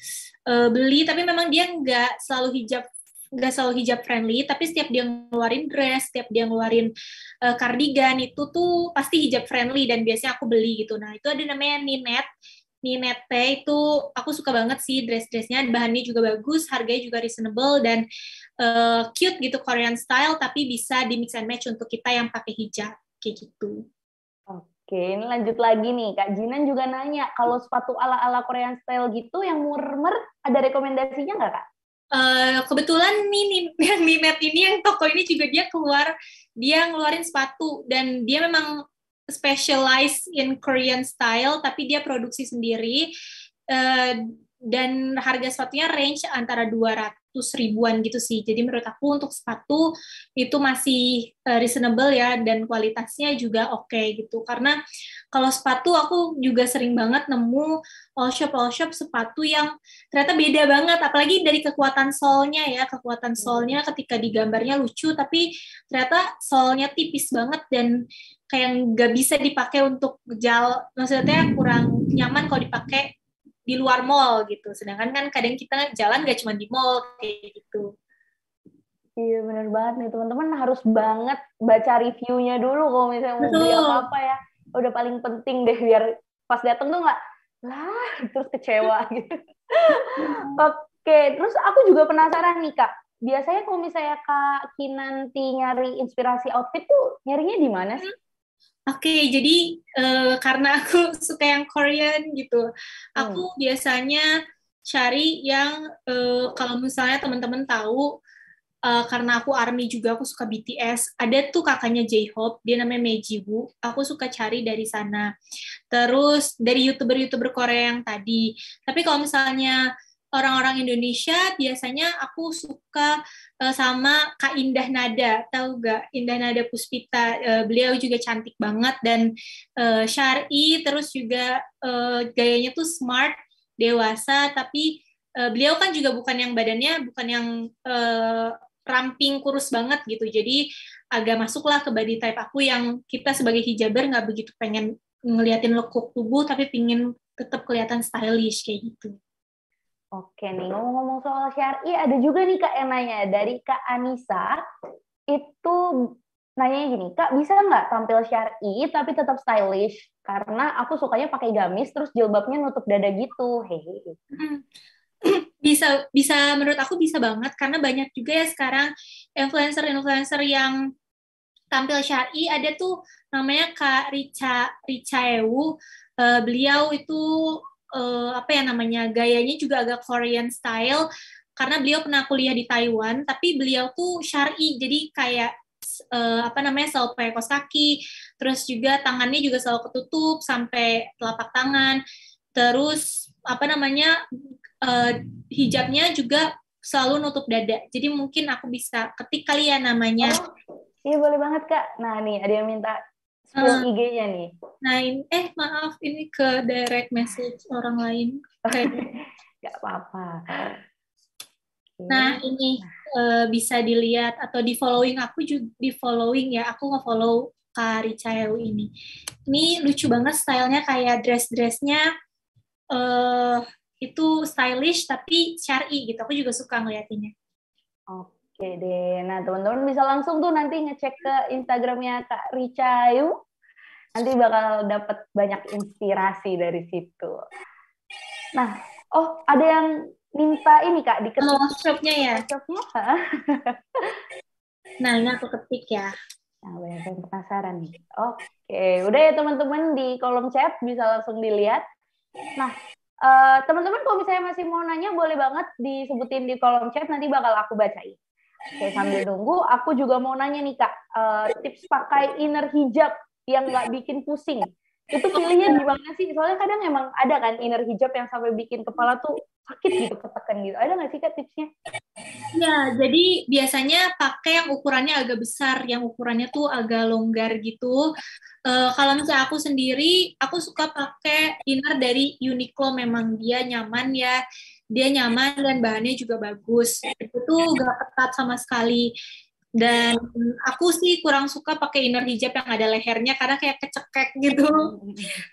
uh, beli, tapi memang dia nggak selalu hijab, nggak selalu hijab friendly. Tapi setiap dia ngeluarin dress, setiap dia ngeluarin uh, cardigan itu tuh pasti hijab friendly dan biasanya aku beli gitu. Nah, itu ada namanya Ninette. Ninette itu aku suka banget sih dress-dressnya, bahannya juga bagus, harganya juga reasonable dan uh, cute gitu, Korean style, tapi bisa di mix and match untuk kita yang pakai hijab, kayak gitu. Oke, ini lanjut lagi nih, Kak Jinan juga nanya, kalau sepatu ala-ala Korean style gitu yang murmer, ada rekomendasinya nggak Kak? Uh, kebetulan nih Mimet ini yang toko ini juga dia keluar dia ngeluarin sepatu dan dia memang specialize in Korean style tapi dia produksi sendiri uh, dan harga sepatunya range antara dua ratus ribuan gitu sih. Jadi menurut aku untuk sepatu itu masih uh, reasonable ya dan kualitasnya juga oke okay, gitu. Karena kalau sepatu aku juga sering banget nemu all shop all shop sepatu yang ternyata beda banget, apalagi dari kekuatan solnya ya, kekuatan solnya ketika digambarnya lucu tapi ternyata solnya tipis banget dan kayak nggak bisa dipakai untuk jal, maksudnya kurang nyaman kalau dipakai di luar mall gitu. Sedangkan kan kadang kita jalan nggak cuma di mall kayak gitu. Iya benar banget nih teman-teman, harus banget baca reviewnya dulu kalau misalnya mau beli apa-apa ya. Udah paling penting deh biar pas datang tuh nggak lah terus kecewa gitu. Oke, terus aku juga penasaran nih Kak, biasanya kalau misalnya Kak Kinanti nyari inspirasi outfit tuh nyarinya di mana sih? Oke, okay, jadi uh, karena aku suka yang Korean gitu, aku hmm. biasanya cari yang uh, kalau misalnya teman-teman tahu. Uh, karena aku ARMY juga, aku suka B T S. Ada tuh kakaknya J-Hope, dia namanya Meiji Woo. Aku suka cari dari sana. Terus dari YouTuber-YouTuber Korea yang tadi. Tapi kalau misalnya orang-orang Indonesia, biasanya aku suka uh, sama Kak Indah Nada. Tahu gak? Indah Nada Puspita. Uh, beliau juga cantik banget dan uh, syar'i. Terus juga uh, gayanya tuh smart, dewasa. Tapi uh, beliau kan juga bukan yang badannya, bukan yang... Uh, ramping kurus banget gitu, jadi agak masuklah ke body type aku yang kita sebagai hijaber nggak begitu pengen ngeliatin lekuk tubuh, tapi pingin tetap kelihatan stylish kayak gitu. Oke nih, ngomong-ngomong soal syar'i, ada juga nih Kak yang nanya dari Kak Anissa, itu nanya gini, Kak bisa nggak tampil syar'i tapi tetap stylish? Karena aku sukanya pakai gamis terus jilbabnya nutup dada gitu, hehehe. Hmm. bisa bisa menurut aku bisa banget karena banyak juga ya sekarang influencer-influencer yang tampil syar'i. Ada tuh namanya Kak Rica Ricaeyu, uh, beliau itu uh, apa ya namanya gayanya juga agak Korean style karena beliau pernah kuliah di Taiwan tapi beliau tuh syar'i, jadi kayak Uh, apa namanya selalu pakai kaos kaki, terus juga tangannya juga selalu ketutup sampai telapak tangan, terus apa namanya Uh, hijabnya juga selalu nutup dada. Jadi mungkin aku bisa ketik kali ya namanya. Oh, iya boleh banget Kak. Nah nih ada yang minta spill uh, I G-nya nih. Nah ini, eh maaf ini ke direct message orang lain. Okay. Gak apa-apa. Nah ini uh, bisa dilihat atau di following aku juga, di following ya aku nge-follow Kak Ricaeyu ini. Ini lucu banget stylenya, kayak dress-dressnya. Uh, itu stylish tapi syar'i gitu, aku juga suka ngeliatinnya. Oke deh, nah teman-teman bisa langsung tuh nanti ngecek ke Instagramnya Kak Ricaeyu, nanti bakal dapat banyak inspirasi dari situ. Nah, oh ada yang minta ini Kak diketik oh, shopnya ya. Shopnya. Nah ini aku ketik ya. Nah banyak yang penasaran nih. Oke, udah ya teman-teman di kolom chat bisa langsung dilihat. Nah. Uh, teman-teman kalau misalnya masih mau nanya boleh banget disebutin di kolom chat, nanti bakal aku bacain. Oke, sambil nunggu aku juga mau nanya nih Kak, uh, tips pakai inner hijab yang nggak bikin pusing itu pilihnya gimana sih? Soalnya kadang emang ada kan inner hijab yang sampai bikin kepala tuh sakit gitu, ketekan gitu, ada nggak sih Kak tipsnya? Ya, jadi biasanya pakai yang ukurannya agak besar, yang ukurannya tuh agak longgar gitu. Uh, kalau misalnya aku sendiri, aku suka pakai inner dari Uniqlo, memang dia nyaman ya, dia nyaman dan bahannya juga bagus. Itu tuh gak ketat sama sekali. Dan aku sih kurang suka pakai inner hijab yang ada lehernya karena kayak kecekek gitu.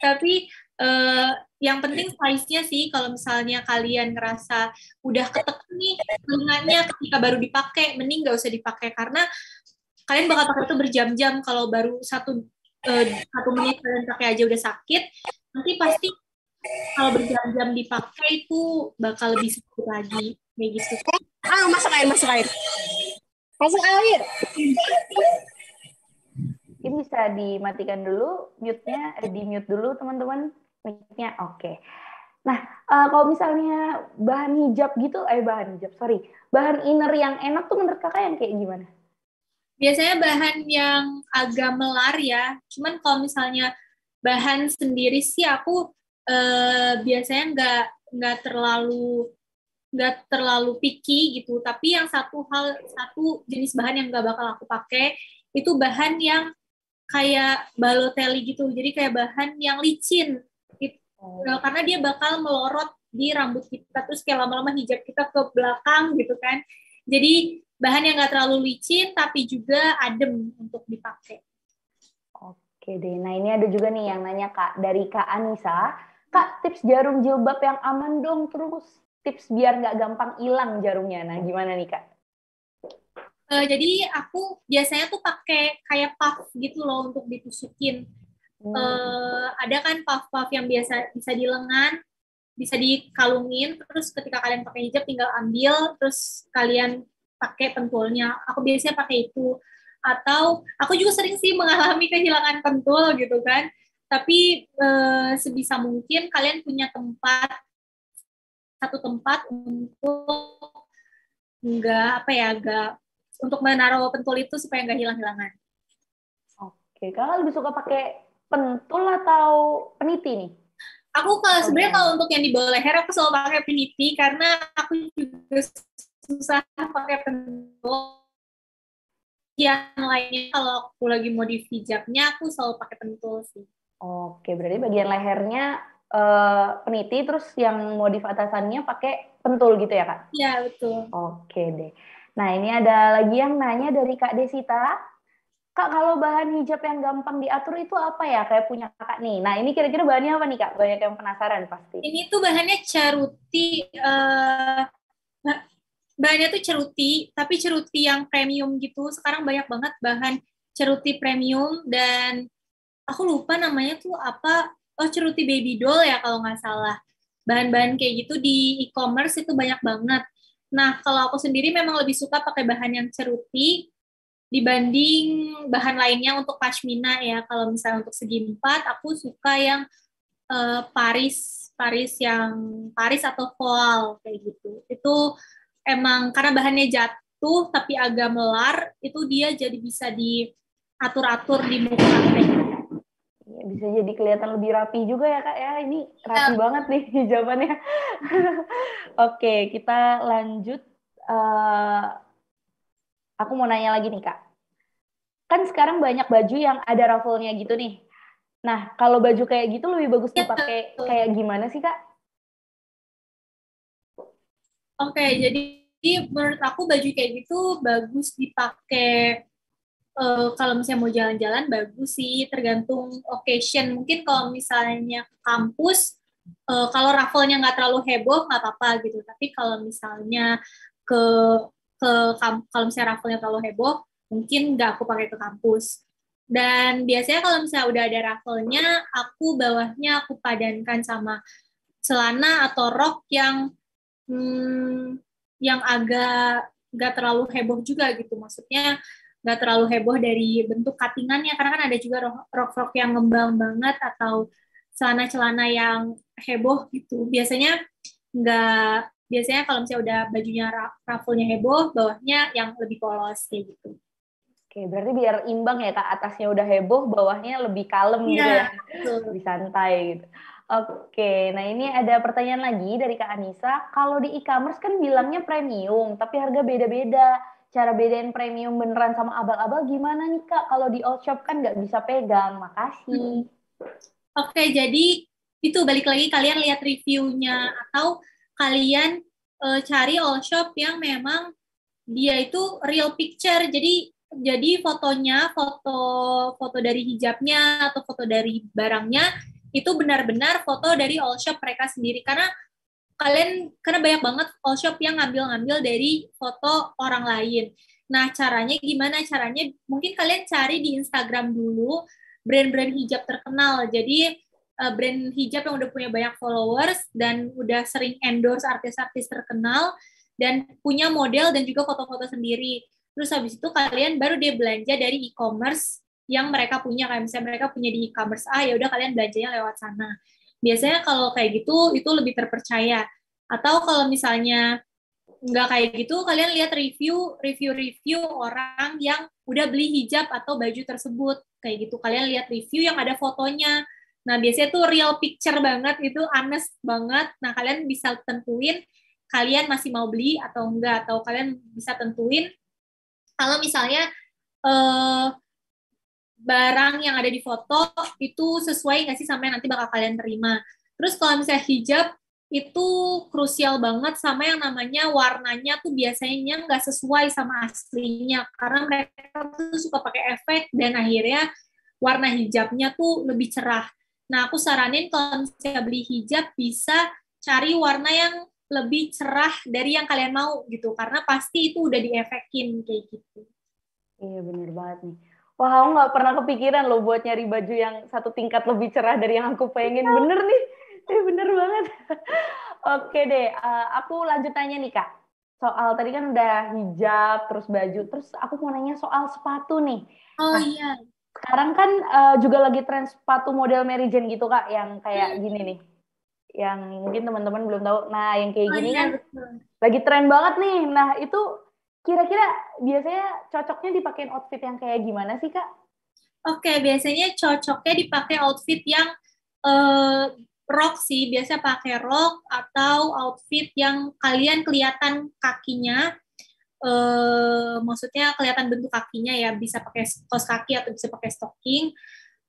Tapi uh, yang penting size-nya sih, kalau misalnya kalian ngerasa udah ketekan nih telinganya ketika baru dipakai, mending gak usah dipakai karena kalian bakal pakai itu berjam-jam. Kalau baru satu Uh, satu menit kalian pakai aja udah sakit, nanti pasti kalau berjam-jam dipakai itu bakal lebih sakit lagi kayak gitu. Ah, masuk air, masuk air, masuk air. Ini bisa dimatikan dulu mute-nya, eh, di mute dulu teman-teman mute-nya. Oke. Okay. Nah, uh, kalau misalnya bahan hijab gitu, eh bahan hijab, sorry. Bahan inner yang enak tuh menurut kakak yang kayak gimana? Biasanya bahan yang agak melar ya. Cuman kalau misalnya bahan sendiri sih aku uh, biasanya nggak nggak terlalu nggak terlalu picky gitu. Tapi yang satu hal satu jenis bahan yang nggak bakal aku pakai itu bahan yang kayak Balotelli gitu. Jadi kayak bahan yang licin gitu. Oh. Karena dia bakal melorot di rambut kita, terus kayak lama-lama hijab kita ke belakang gitu kan. Jadi bahan yang nggak terlalu licin, tapi juga adem untuk dipakai. Oke deh, nah ini ada juga nih yang nanya Kak, dari Kak Anissa. Kak, tips jarum jilbab yang aman dong, terus tips biar nggak gampang hilang jarumnya. Nah, gimana nih Kak? Uh, jadi aku biasanya tuh pakai kayak puff gitu loh untuk ditusukin. Hmm. Uh, ada kan puff-puff yang biasa bisa di lengan, bisa dikalungin, terus ketika kalian pakai hijab tinggal ambil, terus kalian pakai pentulnya. Aku biasanya pakai itu. Atau aku juga sering sih mengalami kehilangan pentul gitu kan. Tapi e, sebisa mungkin kalian punya tempat, satu tempat untuk enggak apa ya, enggak untuk menaruh pentul itu supaya enggak hilang-hilangan. Oke, kalian lebih suka pakai pentul atau peniti nih? Aku kalau sebenarnya kalau untuk yang di bawah leher aku selalu pakai peniti karena aku juga susah pakai pentul. Yang lainnya kalau aku lagi modif hijabnya aku selalu pakai pentul sih. Oke, berarti bagian lehernya uh, peniti, terus yang modif atasannya pakai pentul gitu ya Kak? Iya, betul. Oke deh. Nah, ini ada lagi yang nanya dari Kak Desita. Kak, kalau bahan hijab yang gampang diatur itu apa ya? Kayak punya Kakak nih. Nah, ini kira-kira bahannya apa nih Kak? Banyak yang penasaran pasti. Ini tuh bahannya ceruti. Uh, nah, bahannya tuh ceruti, tapi ceruti yang premium gitu. Sekarang banyak banget bahan ceruti premium dan aku lupa namanya tuh apa. Oh, ceruti baby doll ya kalau nggak salah. Bahan-bahan kayak gitu di e-commerce itu banyak banget. Nah, kalau aku sendiri memang lebih suka pakai bahan yang ceruti dibanding bahan lainnya untuk pashmina ya. Kalau misalnya untuk segi empat, aku suka yang uh, Paris, Paris yang Paris atau voile kayak gitu. Itu emang karena bahannya jatuh tapi agak melar, itu dia jadi bisa diatur-atur di muka. Ya, bisa jadi kelihatan lebih rapi juga ya Kak ya. Ini rapi ya. Banget nih jawabannya. Oke, kita lanjut. Uh, aku mau nanya lagi nih Kak. Kan sekarang banyak baju yang ada ruffle-nya gitu nih. Nah, kalau baju kayak gitu lebih bagus dipakai ya, kayak gimana sih Kak? Oke, okay, jadi menurut aku baju kayak gitu bagus dipakai uh, kalau misalnya mau jalan-jalan bagus sih, tergantung occasion. Mungkin kalau misalnya ke kampus, uh, kalau ruffle-nya nggak terlalu heboh nggak apa-apa gitu. Tapi kalau misalnya ke ke kalau misalnya ruffle-nya terlalu heboh, mungkin nggak aku pakai ke kampus. Dan biasanya kalau misalnya udah ada ruffle-nya, aku bawahnya aku padankan sama celana atau rok yang Hmm, yang agak nggak terlalu heboh juga gitu, maksudnya nggak terlalu heboh dari bentuk cuttingannya, karena kan ada juga rok-rok yang ngembang banget atau celana-celana yang heboh gitu. Biasanya nggak biasanya kalau misalnya udah bajunya ruffle-nya heboh, bawahnya yang lebih polos kayak gitu. Oke, berarti biar imbang ya Kak, atasnya udah heboh, bawahnya lebih kalem ya, gitu ya, lebih santai gitu. Oke, nah ini ada pertanyaan lagi dari Kak Anissa. Kalau di e-commerce kan bilangnya premium, tapi harga beda-beda. Cara bedain premium beneran sama abal-abal gimana nih Kak? Kalau di old shop kan nggak bisa pegang, makasih. Oke, jadi itu balik lagi kalian lihat reviewnya atau kalian e, cari old shop yang memang dia itu real picture. Jadi jadi fotonya, foto foto dari hijabnya atau foto dari barangnya, itu benar-benar foto dari all shop mereka sendiri, karena kalian karena banyak banget all shop yang ngambil-ngambil dari foto orang lain. Nah, caranya gimana? Caranya mungkin kalian cari di Instagram dulu brand-brand hijab terkenal. Jadi brand hijab yang udah punya banyak followers dan udah sering endorse artis-artis terkenal dan punya model dan juga foto-foto sendiri. Terus habis itu kalian baru deh belanja dari e-commerce yang mereka punya, kayak misalnya mereka punya di e-commerce A, ya udah kalian belanjanya lewat sana. biasanya kalau kayak gitu itu lebih terpercaya. Atau kalau misalnya nggak kayak gitu, kalian lihat review review-review orang yang udah beli hijab atau baju tersebut kayak gitu. Kalian lihat review yang ada fotonya. Nah, biasanya tuh real picture banget, itu honest banget. Nah, kalian bisa tentuin kalian masih mau beli atau enggak, atau kalian bisa tentuin kalau misalnya eh, barang yang ada di foto itu sesuai nggak sih sama yang nanti bakal kalian terima. Terus kalau misalnya hijab, itu krusial banget sama yang namanya warnanya tuh biasanya nggak sesuai sama aslinya, karena mereka tuh suka pakai efek dan akhirnya warna hijabnya tuh lebih cerah. Nah, aku saranin kalau misalnya beli hijab bisa cari warna yang lebih cerah dari yang kalian mau gitu, karena pasti itu udah diefekin kayak gitu. Iya, bener banget nih. Wah, aku nggak pernah kepikiran loh buat nyari baju yang satu tingkat lebih cerah dari yang aku pengen. Bener nih, eh, bener banget. Oke deh, uh, aku lanjut tanya nih Kak. Soal tadi kan udah hijab, terus baju, terus aku mau nanya soal sepatu nih. Oh nah, iya. Sekarang kan uh, juga lagi tren sepatu model Mary Jane gitu Kak, yang kayak gini nih, yang mungkin teman-teman belum tahu. Nah, yang kayak gini oh, iya, kan betul. Lagi tren banget nih. Nah, itu kira-kira biasanya cocoknya dipakein outfit yang kayak gimana sih Kak? Oke, biasanya cocoknya dipakai outfit yang uh, rok sih, biasa pakai rok atau outfit yang kalian kelihatan kakinya. Uh, maksudnya kelihatan bentuk kakinya ya, bisa pakai kaos kaki atau bisa pakai stocking,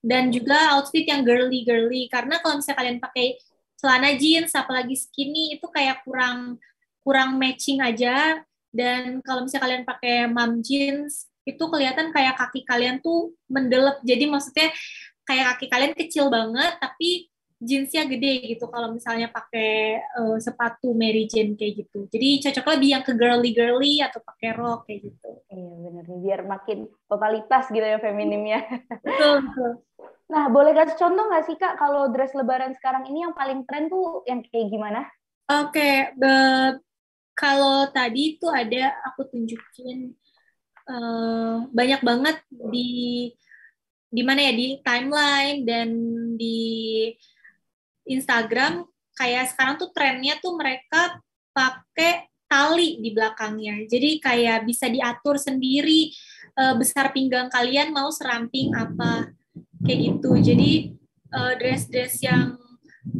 dan juga outfit yang girly-girly, karena kalau misalnya kalian pakai celana jeans apalagi skinny itu kayak kurang kurang matching aja. Dan kalau misalnya kalian pakai mom jeans itu kelihatan kayak kaki kalian tuh mendelep, jadi maksudnya kayak kaki kalian kecil banget tapi jeansnya gede gitu kalau misalnya pakai uh, sepatu Mary Jane kayak gitu. Jadi cocok lebih yang ke girly-girly atau pakai rok kayak gitu. Iya benar nih, biar makin totalitas gitu ya feminimnya. Betul, betul. Nah, boleh kasih contoh nggak sih Kak kalau dress lebaran sekarang ini yang paling tren tuh yang kayak gimana? Oke, okay, kalau tadi tuh ada aku tunjukin uh, banyak banget di di mana ya, di timeline dan di Instagram, kayak sekarang tuh trennya tuh mereka pakai tali di belakangnya. Jadi kayak bisa diatur sendiri e, besar pinggang kalian mau seramping apa kayak gitu. Jadi e, dress-dress yang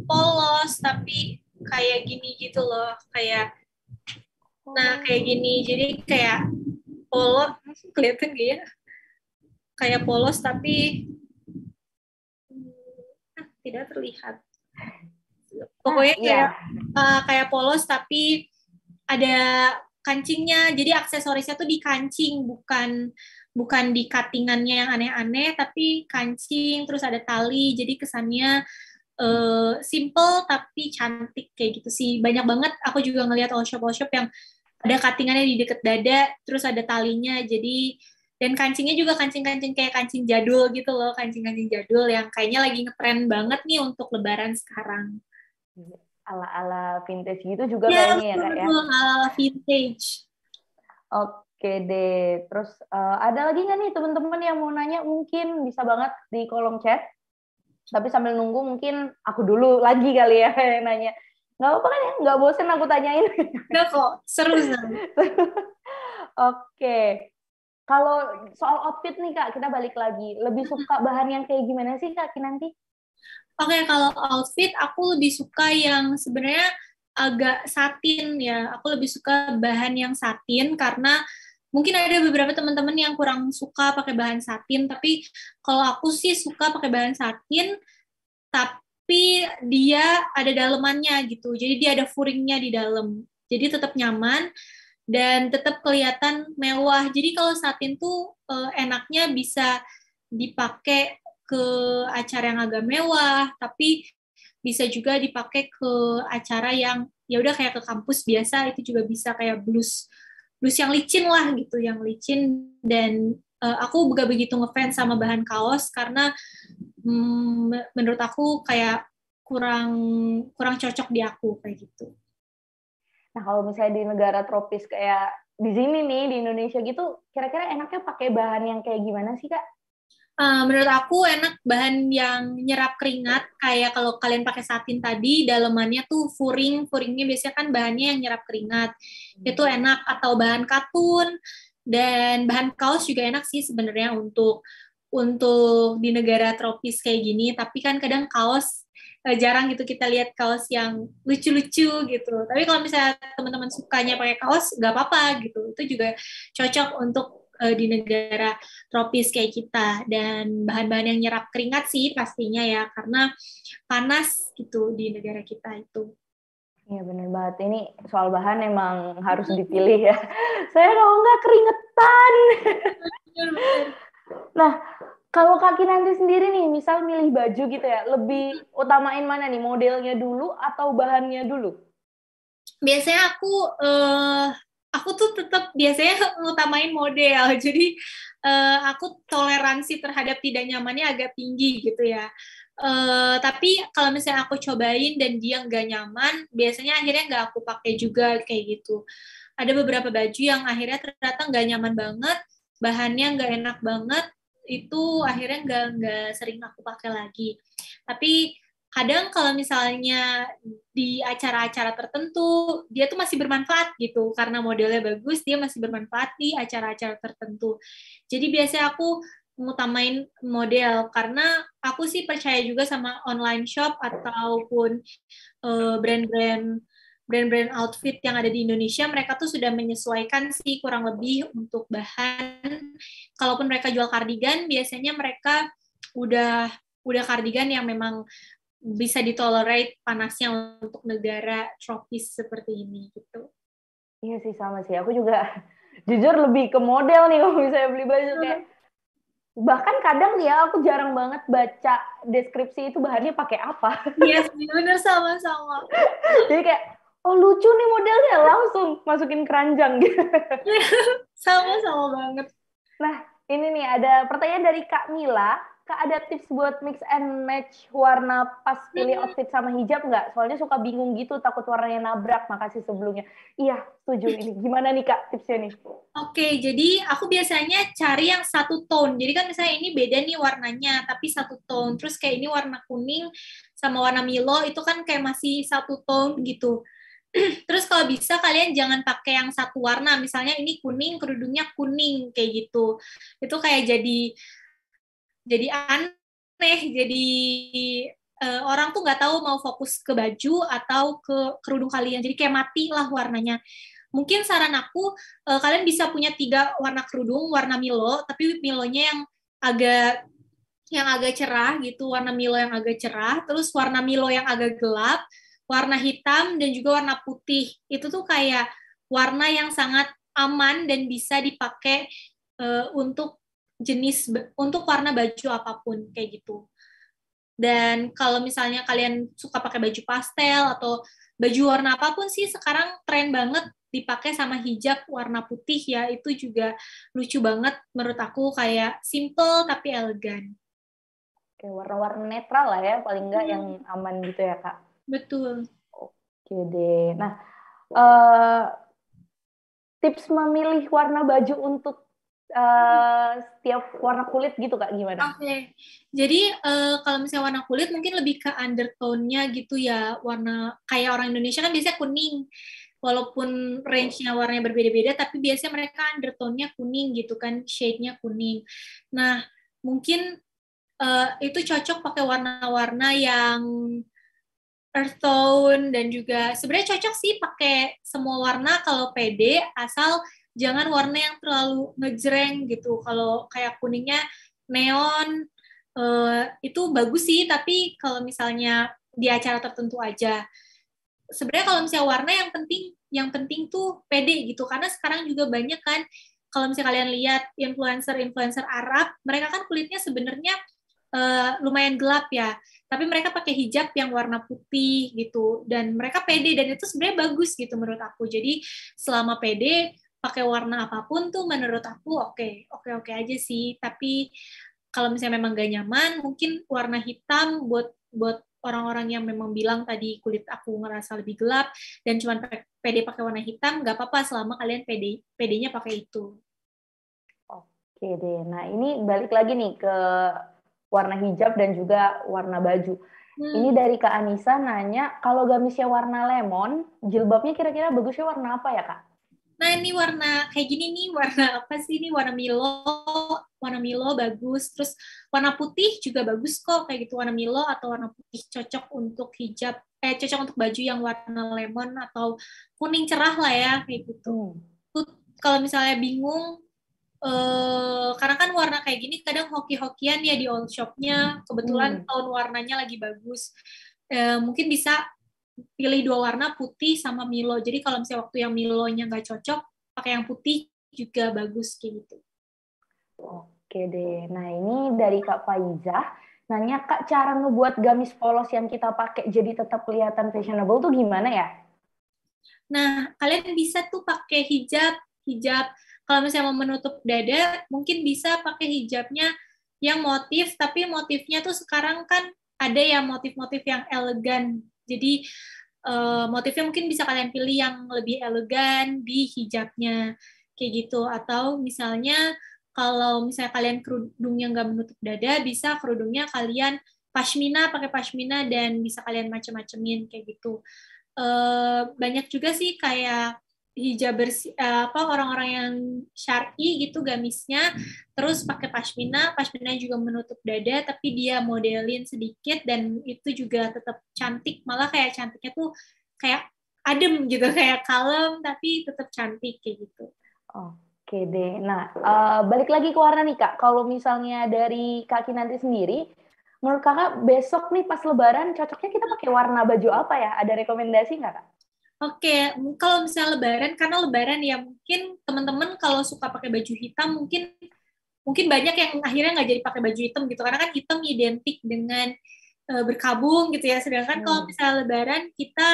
polos tapi kayak gini gitu loh, kayak nah kayak gini. Jadi kayak polos, kelihatan gak ya? Kayak polos tapi nah, tidak terlihat. Pokoknya kayak, yeah. uh, kayak polos tapi ada kancingnya, jadi aksesorisnya tuh dikancing, bukan bukan di cuttingannya yang aneh-aneh, tapi kancing, terus ada tali, jadi kesannya uh, simple tapi cantik kayak gitu sih. Banyak banget, aku juga ngelihat all shop-all shop yang ada cuttingannya di deket dada, terus ada talinya, jadi dan kancingnya juga kancing-kancing kayak kancing jadul gitu loh, kancing-kancing jadul yang kayaknya lagi ngetren banget nih untuk lebaran sekarang. Ala-ala vintage gitu juga ya, kayaknya ya Kak ya? Ala-ala vintage. Oke deh, terus uh, ada lagi nggak nih teman-teman yang mau nanya? Mungkin bisa banget di kolom chat, tapi sambil nunggu mungkin aku dulu lagi kali ya yang nanya. Nggak apa-apa kan ya, nggak bosen aku tanyain. Nggak kok, seru-seru. Oke. Kalau soal outfit nih Kak, kita balik lagi. Lebih suka bahan yang kayak gimana sih Kak Kinanti? Oke, okay, kalau outfit aku lebih suka yang sebenarnya agak satin ya. Aku lebih suka bahan yang satin karena mungkin ada beberapa teman-teman yang kurang suka pakai bahan satin. Tapi kalau aku sih suka pakai bahan satin, tapi dia ada dalemannya gitu. Jadi dia ada furingnya di dalam. Jadi tetap nyaman dan tetap kelihatan mewah. Jadi kalau satin tuh eh, enaknya bisa dipakai ke acara yang agak mewah, tapi bisa juga dipakai ke acara yang ya udah kayak ke kampus biasa, itu juga bisa kayak blus blus yang licin lah gitu, yang licin. Dan eh, aku gak begitu ngefans sama bahan kaos karena mm, menurut aku kayak kurang kurang cocok di aku kayak gitu. Nah, kalau misalnya di negara tropis kayak di sini nih, di Indonesia gitu, kira-kira enaknya pakai bahan yang kayak gimana sih, Kak? uh, menurut aku enak bahan yang nyerap keringat, kayak kalau kalian pakai satin tadi, dalemannya tuh furing, furingnya biasanya kan bahannya yang nyerap keringat, hmm. itu enak, atau bahan katun, dan bahan kaos juga enak sih sebenarnya untuk untuk di negara tropis kayak gini, tapi kan kadang kaos, uh, jarang gitu kita lihat kaos yang lucu-lucu gitu, tapi kalau misalnya teman-teman sukanya pakai kaos, nggak apa-apa gitu, itu juga cocok untuk di negara tropis kayak kita, dan bahan-bahan yang nyerap keringat sih pastinya ya, karena panas gitu di negara kita itu. Iya benar banget, ini soal bahan emang harus dipilih ya. Saya kalau nggak keringetan. Nah, kalau Kak Kinanti sendiri nih, misal milih baju gitu ya, lebih utamain mana nih, modelnya dulu atau bahannya dulu? Biasanya aku... Uh, aku tuh tetap biasanya ngutamain model, jadi uh, aku toleransi terhadap tidak nyamannya agak tinggi gitu ya. Uh, tapi kalau misalnya aku cobain dan dia nggak nyaman, biasanya akhirnya nggak aku pakai juga kayak gitu. Ada beberapa baju yang akhirnya ternyata nggak nyaman banget, bahannya nggak enak banget, itu akhirnya nggak nggak sering aku pakai lagi. Tapi kadang kalau misalnya di acara-acara tertentu, dia tuh masih bermanfaat gitu, karena modelnya bagus, dia masih bermanfaat di acara-acara tertentu. Jadi biasanya aku mengutamain model, karena aku sih percaya juga sama online shop ataupun uh, brand-brand brand-brand outfit yang ada di Indonesia, mereka tuh sudah menyesuaikan sih kurang lebih untuk bahan. Kalaupun mereka jual kardigan, biasanya mereka udah udah kardigan yang memang bisa ditolerate panasnya untuk negara tropis seperti ini gitu. Iya sih, sama sih. Aku juga jujur lebih ke model nih kalau misalnya beli baju kayak. Bahkan kadang ya aku jarang banget baca deskripsi itu bahannya pakai apa. Iya sih, benar, sama-sama. Jadi kayak, oh lucu nih modelnya, langsung masukin keranjang gitu. Sama-sama banget. Nah, ini nih ada pertanyaan dari Kak Mila. Kak, ada tips buat mix and match warna pas pilih outfit sama hijab nggak? Soalnya suka bingung gitu, takut warnanya nabrak. Makasih sebelumnya. Iya, setuju ini. Gimana nih Kak tipsnya nih? Oke, jadi aku biasanya cari yang satu tone. Jadi kan misalnya ini beda nih warnanya, tapi satu tone. Terus kayak ini warna kuning sama warna Milo, itu kan kayak masih satu tone gitu. Terus kalau bisa kalian jangan pakai yang satu warna. Misalnya ini kuning, kerudungnya kuning, kayak gitu. Itu kayak jadi... Jadi aneh, jadi uh, orang tuh nggak tahu mau fokus ke baju atau ke kerudung kalian. Jadi kayak mati lah warnanya. Mungkin saran aku, uh, kalian bisa punya tiga warna kerudung, warna Milo, tapi Milonya yang agak yang agak cerah gitu, warna Milo yang agak cerah, terus warna Milo yang agak gelap, warna hitam, dan juga warna putih. Itu tuh kayak warna yang sangat aman dan bisa dipakai uh, untuk jenis untuk warna baju apapun kayak gitu. Dan kalau misalnya kalian suka pakai baju pastel atau baju warna apapun sih sekarang tren banget dipakai sama hijab warna putih ya, itu juga lucu banget menurut aku, kayak simple tapi elegan. Oke, warna-warna netral lah ya, paling enggak hmm. yang aman gitu ya Kak. Betul. Oke deh. Nah, uh, tips memilih warna baju untuk Uh, setiap warna kulit gitu Kak, gimana? Oke, okay. Jadi uh, kalau misalnya warna kulit mungkin lebih ke undertone-nya gitu ya, warna kayak orang Indonesia kan biasanya kuning, walaupun range-nya warnanya berbeda-beda, tapi biasanya mereka undertone-nya kuning gitu kan, shade-nya kuning. Nah, mungkin uh, itu cocok pakai warna-warna yang earth tone, dan juga sebenarnya cocok sih pakai semua warna kalau pede, asal jangan warna yang terlalu ngejreng gitu. Kalau kayak kuningnya neon, uh, itu bagus sih, tapi kalau misalnya di acara tertentu aja. Sebenarnya kalau misalnya warna yang penting, yang penting tuh pede gitu, karena sekarang juga banyak kan, kalau misalnya kalian lihat influencer-influencer Arab, mereka kan kulitnya sebenarnya uh, lumayan gelap ya, tapi mereka pakai hijab yang warna putih gitu, dan mereka pede, dan itu sebenarnya bagus gitu menurut aku. Jadi selama pede, pakai warna apapun tuh menurut aku oke, oke-oke aja sih. Tapi kalau misalnya memang gak nyaman, mungkin warna hitam buat buat orang-orang yang memang bilang tadi kulit aku ngerasa lebih gelap dan cuma pede pakai warna hitam, gak apa-apa selama kalian pede, pedenya pakai itu. Oke deh, nah ini balik lagi nih ke warna hijab dan juga warna baju. Hmm. Ini dari Kak Anissa nanya, kalau gamisnya warna lemon, jilbabnya kira-kira bagusnya warna apa ya Kak? Nah ini warna kayak gini nih, warna apa sih ini? Warna Milo, warna Milo bagus. Terus warna putih juga bagus kok, kayak gitu warna Milo atau warna putih cocok untuk hijab, eh cocok untuk baju yang warna lemon atau kuning cerah lah ya, kayak gitu. Hmm. Kalau misalnya bingung, Uh, karena kan warna kayak gini kadang hoki-hokian ya di all shop-nya, kebetulan hmm. tone warnanya lagi bagus, uh, mungkin bisa pilih dua warna, putih sama Milo. Jadi kalau misalnya waktu yang Milonya nggak cocok, pakai yang putih juga bagus gitu. Oke deh, nah ini dari Kak Faizah nanya, Kak, cara ngebuat gamis polos yang kita pakai jadi tetap kelihatan fashionable tuh gimana ya? Nah kalian bisa tuh pakai hijab hijab kalau misalnya mau menutup dada, mungkin bisa pakai hijabnya yang motif, tapi motifnya tuh sekarang kan ada ya motif-motif yang elegan. Jadi uh, motifnya mungkin bisa kalian pilih yang lebih elegan di hijabnya, kayak gitu. Atau misalnya kalau misalnya kalian kerudungnya nggak menutup dada, bisa kerudungnya kalian pashmina, pakai pashmina, dan bisa kalian macem-macemin, kayak gitu. Uh, banyak juga sih kayak hijab bersih, apa orang-orang yang syar'i gitu gamisnya, terus pakai pashmina, pashmina juga menutup dada tapi dia modelin sedikit dan itu juga tetap cantik, malah kayak cantiknya tuh kayak adem gitu, kayak kalem tapi tetap cantik kayak gitu. Oke deh, nah uh, balik lagi ke warna nih Kak, kalau misalnya dari Kak Kinanti sendiri, menurut Kakak besok nih pas lebaran cocoknya kita pakai warna baju apa ya? Ada rekomendasi nggak Kak? Oke, okay. Kalau misalnya lebaran, karena lebaran ya mungkin teman-teman kalau suka pakai baju hitam mungkin mungkin banyak yang akhirnya nggak jadi pakai baju hitam gitu, karena kan hitam identik dengan uh, berkabung gitu ya, sedangkan hmm. kalau misalnya lebaran kita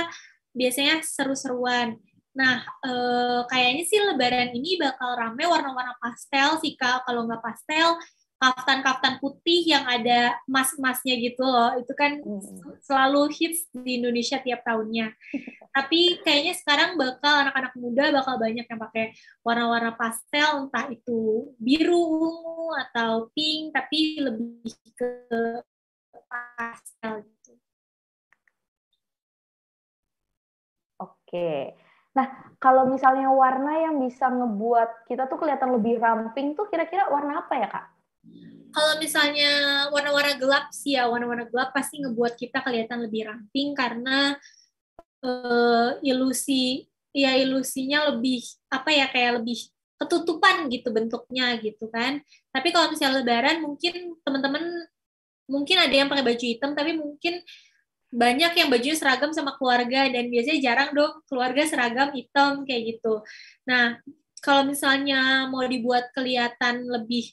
biasanya seru-seruan. Nah, uh, kayaknya sih lebaran ini bakal rame warna-warna pastel sih Kak, kalau nggak pastel, kaftan-kaftan putih yang ada emas-emasnya gitu loh, itu kan hmm. selalu hits di Indonesia tiap tahunnya. Tapi kayaknya sekarang bakal anak-anak muda bakal banyak yang pakai warna-warna pastel, entah itu biru atau pink, tapi lebih ke pastel gitu. Oke. Nah, kalau misalnya warna yang bisa ngebuat kita tuh kelihatan lebih ramping tuh kira-kira warna apa ya, Kak? Kalau misalnya warna-warna gelap sih ya, warna-warna gelap pasti ngebuat kita kelihatan lebih ramping karena Uh, ilusi ya ilusinya lebih apa ya, kayak lebih ketutupan gitu bentuknya gitu kan. Tapi kalau misalnya lebaran mungkin teman-teman mungkin ada yang pakai baju hitam, tapi mungkin banyak yang bajunya seragam sama keluarga, dan biasanya jarang dong keluarga seragam hitam kayak gitu. Nah kalau misalnya mau dibuat kelihatan lebih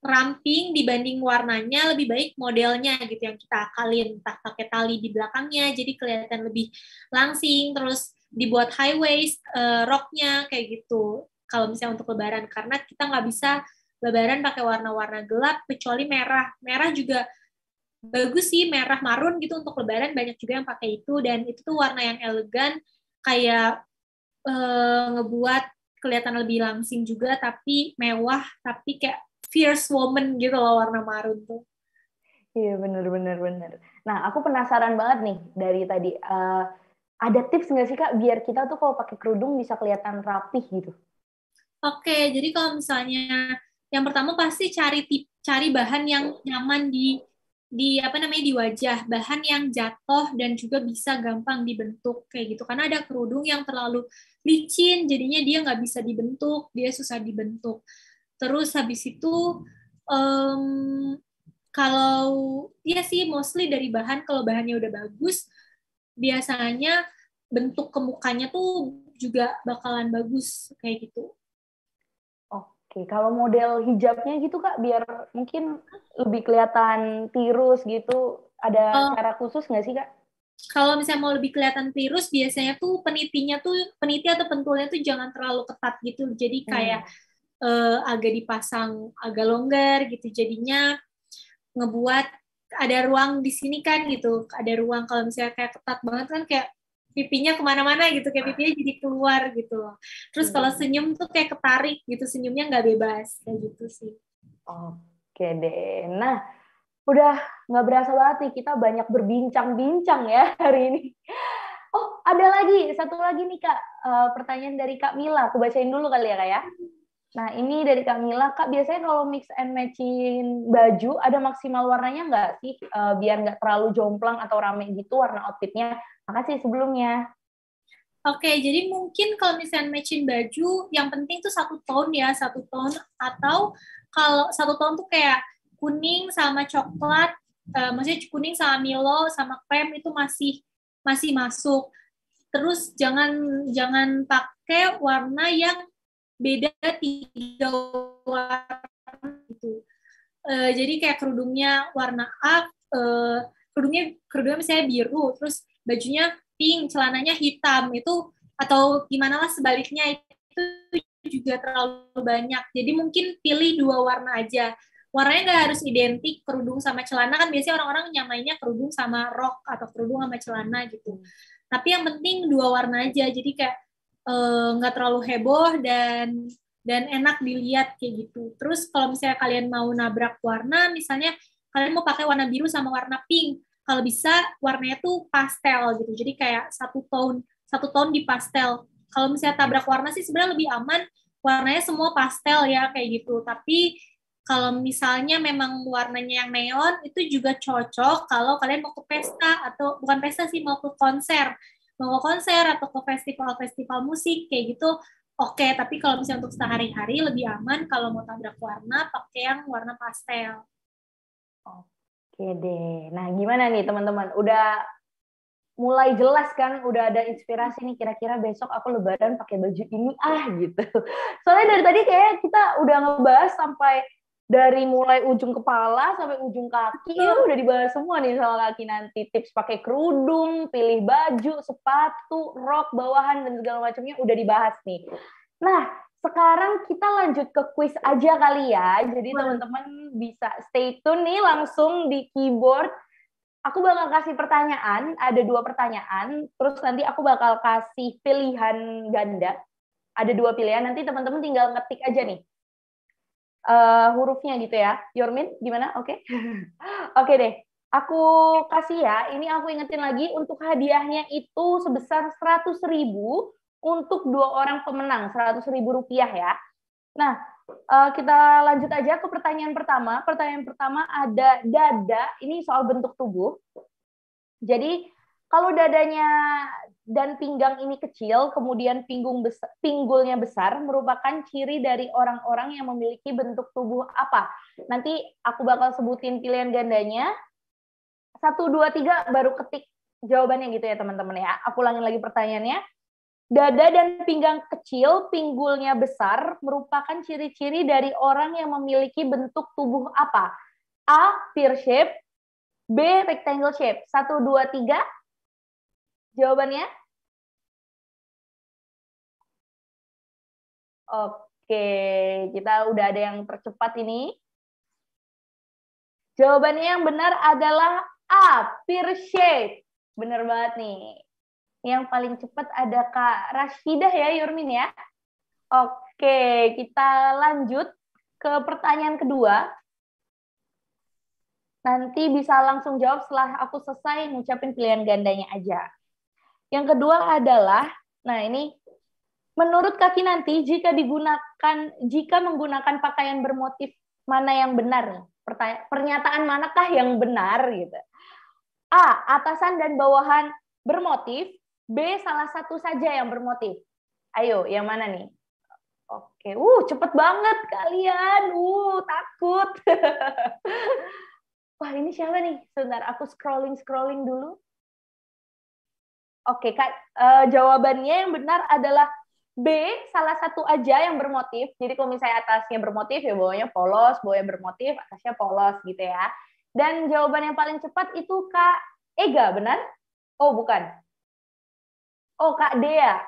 ramping dibanding warnanya, lebih baik modelnya gitu yang kita akalin, entah pakai tali di belakangnya jadi kelihatan lebih langsing, terus dibuat high waist uh, roknya kayak gitu kalau misalnya untuk lebaran, karena kita nggak bisa lebaran pakai warna-warna gelap kecuali merah. Merah juga bagus sih, merah marun gitu untuk lebaran banyak juga yang pakai itu, dan itu tuh warna yang elegan kayak uh, ngebuat kelihatan lebih langsing juga tapi mewah, tapi kayak fierce woman gitu loh warna marun tuh. Iya benar benar benar. Nah aku penasaran banget nih dari tadi, uh, ada tips nggak sih Kak biar kita tuh kalau pakai kerudung bisa kelihatan rapih gitu? Oke, jadi kalau misalnya yang pertama pasti cari tip, cari bahan yang nyaman di di apa namanya di wajah, bahan yang jatuh dan juga bisa gampang dibentuk kayak gitu, karena ada kerudung yang terlalu licin jadinya dia nggak bisa dibentuk, dia susah dibentuk. Terus habis itu, um, kalau ya sih mostly dari bahan, kalau bahannya udah bagus, biasanya bentuk ke mukanya tuh juga bakalan bagus, kayak gitu. Oke, kalau model hijabnya gitu Kak, biar mungkin lebih kelihatan tirus gitu, ada um, cara khusus nggak sih Kak? Kalau misalnya mau lebih kelihatan tirus, biasanya tuh penitinya tuh, peniti atau pentulnya tuh jangan terlalu ketat gitu, jadi kayak hmm. Uh, agak dipasang agak longgar gitu, jadinya ngebuat ada ruang di sini kan gitu, ada ruang. Kalau misalnya kayak ketat banget kan kayak pipinya kemana-mana gitu, kayak pipinya jadi keluar gitu. Terus kalau senyum tuh kayak ketarik gitu, senyumnya nggak bebas kayak gitu sih. Oke deh. Nah, udah nggak berasa banget nih kita banyak berbincang-bincang ya hari ini. Oh, ada lagi satu lagi nih Kak, uh, pertanyaan dari Kak Mila. Aku bacain dulu kali ya Kak ya. Nah, ini dari Kak Mila. Kak, biasanya kalau mix and matching baju ada maksimal warnanya nggak sih? Uh, biar nggak terlalu jomplang atau rame gitu warna outfitnya. Makasih sebelumnya. Oke, okay, jadi mungkin kalau misalnya matching baju, yang penting tuh satu tone ya, satu tone, atau kalau satu tone tuh kayak kuning sama coklat, uh, maksudnya kuning sama milo, sama krem itu masih masih masuk. Terus jangan jangan pakai warna yang beda tiga warna gitu. Uh, jadi kayak kerudungnya warna A, uh, kerudungnya kerudungnya misalnya biru, terus bajunya pink, celananya hitam, itu atau gimana lah sebaliknya, itu juga terlalu banyak. Jadi mungkin pilih dua warna aja. Warnanya nggak harus identik, kerudung sama celana, kan biasanya orang-orang nyamainnya kerudung sama rok atau kerudung sama celana gitu. Tapi yang penting dua warna aja, jadi kayak nggak eh, terlalu heboh dan dan enak dilihat kayak gitu. Terus kalau misalnya kalian mau nabrak warna, misalnya kalian mau pakai warna biru sama warna pink, kalau bisa warnanya tuh pastel gitu, jadi kayak satu tone satu tone di pastel. Kalau misalnya tabrak warna sih sebenarnya lebih aman warnanya semua pastel ya kayak gitu. Tapi kalau misalnya memang warnanya yang neon itu juga cocok kalau kalian mau ke pesta atau bukan pesta sih mau ke konser mau ke konser atau ke festival-festival musik kayak gitu. Oke, tapi kalau misalnya untuk sehari-hari lebih aman kalau mau tabrak warna pakai yang warna pastel. Oke. Oke deh. Nah, gimana nih teman-teman? Udah mulai jelas kan? Udah ada inspirasi nih, kira-kira besok aku lebaran pakai baju ini ah gitu. Soalnya dari tadi kayak kita udah ngebahas sampai dari mulai ujung kepala sampai ujung kaki, ya udah dibahas semua nih soal kaki nanti. Tips pakai kerudung, pilih baju, sepatu, rok, bawahan, dan segala macamnya udah dibahas nih. Nah, sekarang kita lanjut ke kuis aja kali ya. Jadi teman-teman bisa stay tune nih langsung di keyboard. Aku bakal kasih pertanyaan, ada dua pertanyaan. Terus nanti aku bakal kasih pilihan ganda. Ada dua pilihan, nanti teman-teman tinggal ngetik aja nih. Uh, hurufnya gitu ya. Yormin, gimana? Oke? Okay. Oke okay deh. Aku kasih ya, ini aku ingetin lagi. Untuk hadiahnya itu sebesar seratus ribu. Untuk dua orang pemenang, seratus ribu rupiah ya. Nah, kita lanjut aja ke pertanyaan pertama. Pertanyaan pertama ada dada, ini soal bentuk tubuh. Jadi, kalau dadanya dan pinggang ini kecil, kemudian pinggung besar, pinggulnya besar, merupakan ciri dari orang-orang yang memiliki bentuk tubuh apa? Nanti aku bakal sebutin pilihan gandanya. Satu, dua, tiga, baru ketik jawabannya gitu ya teman-teman ya. Aku ulangin lagi pertanyaannya. Dada dan pinggang kecil, pinggulnya besar, merupakan ciri-ciri dari orang yang memiliki bentuk tubuh apa? A. Pear shape, B. Rectangle shape. Satu, dua, tiga. Jawabannya? Oke, kita udah ada yang tercepat ini. Jawabannya yang benar adalah A. Pear shape. Benar banget nih. Yang paling cepat ada Kak Rashidah ya, Yormin ya. Oke, kita lanjut ke pertanyaan kedua. Nanti bisa langsung jawab setelah aku selesai ngucapin pilihan gandanya aja. Yang kedua adalah, nah ini, menurut Kak Kinanti, jika digunakan, jika menggunakan pakaian bermotif mana yang benar? Pertanya- pernyataan manakah yang benar? Gitu. A. Atasan dan bawahan bermotif. B. Salah satu saja yang bermotif. Ayo, yang mana nih? Oke, uh, cepet banget kalian. Uh, takut. Wah, ini siapa nih? Sebentar, aku scrolling-scrolling dulu. Oke, Kak, uh, jawabannya yang benar adalah B. Salah satu aja yang bermotif. Jadi kalau misalnya atasnya bermotif, ya bawahnya polos, bawahnya bermotif, atasnya polos gitu ya. Dan jawaban yang paling cepat itu Kak Ega, benar? Oh, bukan. Oh, Kak Dea.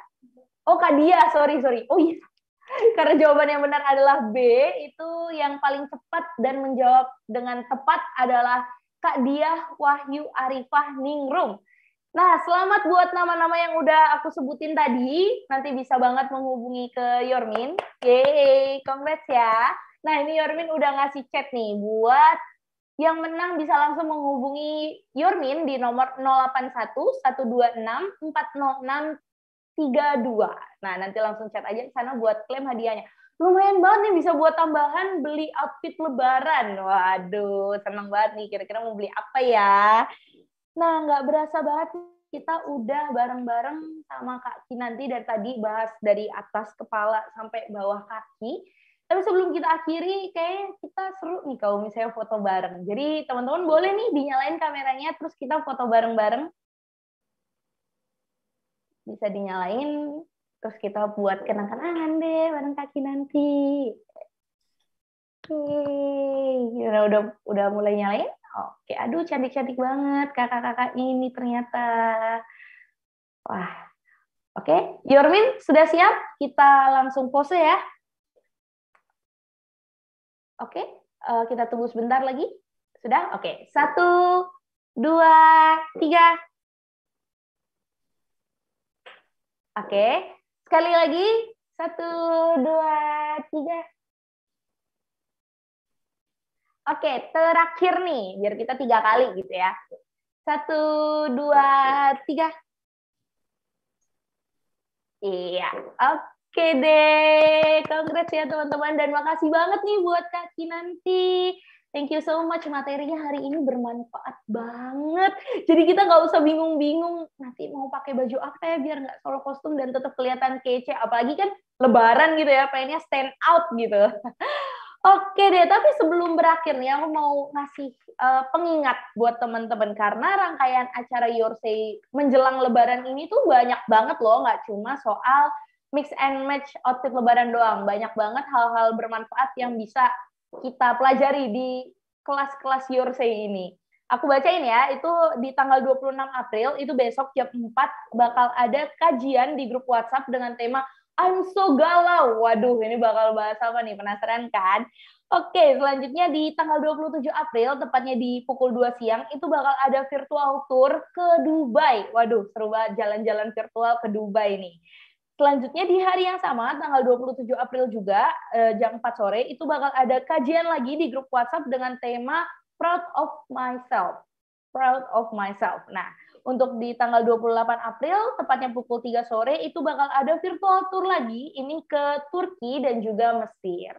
Oh, Kak Dia, sorry, sorry. Oh, iya. Karena jawaban yang benar adalah B, itu yang paling cepat dan menjawab dengan tepat adalah Kak Diah Wahyu Arifah Ningrum. Nah, selamat buat nama-nama yang udah aku sebutin tadi. Nanti bisa banget menghubungi ke Yormin. Yeay, congrats ya. Nah, ini Yormin udah ngasih chat nih buat yang menang bisa langsung menghubungi Yormin di nomor nol delapan satu, satu dua enam, empat nol enam tiga dua. Nah, nanti langsung chat aja di sana buat klaim hadiahnya. Lumayan banget nih bisa buat tambahan beli outfit lebaran. Waduh, seneng banget nih. Kira-kira mau beli apa ya? Nah, nggak berasa banget kita udah bareng-bareng sama Kak Kinanti dari tadi bahas dari atas kepala sampai bawah kaki. Tapi sebelum kita akhiri, kayaknya kita seru nih kalau misalnya foto bareng. Jadi teman-teman boleh nih dinyalain kameranya terus kita foto bareng-bareng. Bisa dinyalain, terus kita buat kenang-kenangan deh bareng Kak Kinanti. Oke, nah, udah udah mulai nyalain. Oke, aduh cantik-cantik banget kakak-kakak ini ternyata. Wah, oke. Yormin sudah siap? Kita langsung pose ya. Oke, kita tunggu sebentar lagi. Sudah? Oke, satu, dua, tiga. Oke. Sekali lagi, satu, dua, tiga. Oke, terakhir nih, biar kita tiga kali gitu ya. Satu, dua, tiga. Iya, oke deh. Congrats ya teman-teman, dan makasih banget nih buat Kak Kinanti. Thank you so much, materinya hari ini bermanfaat banget. Jadi kita nggak usah bingung-bingung, nanti mau pakai baju apa ya biar nggak solo kostum dan tetap kelihatan kece. Apalagi kan lebaran gitu ya, pengennya stand out gitu. Oke deh, tapi sebelum berakhir nih, aku mau ngasih uh, pengingat buat teman-teman. Karena rangkaian acara Yoursay menjelang lebaran ini tuh banyak banget loh, nggak cuma soal mix and match outfit lebaran doang. Banyak banget hal-hal bermanfaat yang bisa kita pelajari di kelas-kelas Yoursay ini. Aku bacain ya, itu di tanggal dua puluh enam April, itu besok jam empat bakal ada kajian di grup WhatsApp dengan tema I'm so galau. Waduh, ini bakal bahas apa nih? Penasaran kan? Oke, selanjutnya di tanggal dua puluh tujuh April, tepatnya di pukul dua siang, itu bakal ada virtual tour ke Dubai. Waduh, seru banget jalan-jalan virtual ke Dubai nih. Selanjutnya di hari yang sama, tanggal dua puluh tujuh April juga, eh, jam empat sore, itu bakal ada kajian lagi di grup WhatsApp dengan tema Proud of Myself. Proud of Myself. Nah, untuk di tanggal dua puluh delapan April, tepatnya pukul tiga sore, itu bakal ada virtual tour lagi, ini ke Turki dan juga Mesir.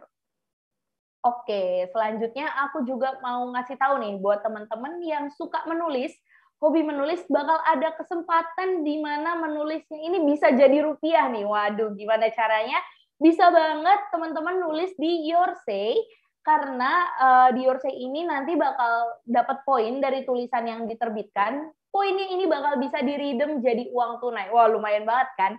Oke, selanjutnya aku juga mau ngasih tahu nih, buat teman-teman yang suka menulis, hobi menulis, bakal ada kesempatan di mana menulisnya ini bisa jadi rupiah nih. Waduh, gimana caranya? Bisa banget teman-teman nulis di Yoursay, karena uh, di Yoursay ini nanti bakal dapat poin dari tulisan yang diterbitkan. Poinnya ini bakal bisa diredem jadi uang tunai. Wah, lumayan banget kan?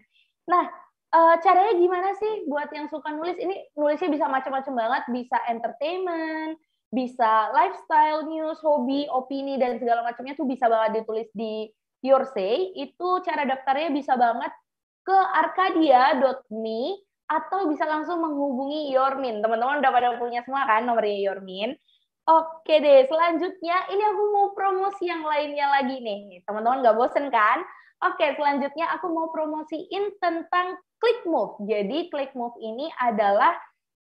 Nah, uh, caranya gimana sih buat yang suka nulis? Ini nulisnya bisa macam-macam banget, bisa entertainment, bisa lifestyle, news, hobi, opini, dan segala macamnya tuh bisa banget ditulis di Yoursay. Itu cara daftarnya bisa banget ke arkadia dot me atau bisa langsung menghubungi Yormin. Teman-teman udah pada punya semua kan nomornya Yormin? Oke deh, selanjutnya ini aku mau promosi yang lainnya lagi nih. Teman-teman gak bosen kan? Oke, selanjutnya aku mau promosiin tentang Clickmove. Jadi Clickmove ini adalah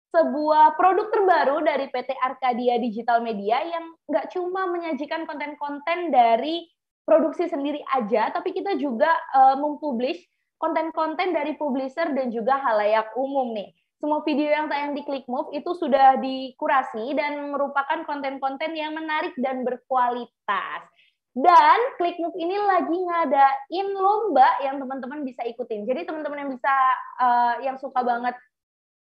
sebuah produk terbaru dari P T Arkadia Digital Media yang nggak cuma menyajikan konten-konten dari produksi sendiri aja, tapi kita juga uh, mempublish konten-konten dari publisher dan juga halayak umum nih. Semua video yang tayang di Clickmove itu sudah dikurasi dan merupakan konten-konten yang menarik dan berkualitas. Dan Clickmove ini lagi ngadain lomba yang teman-teman bisa ikutin. Jadi teman-teman yang bisa uh, yang suka banget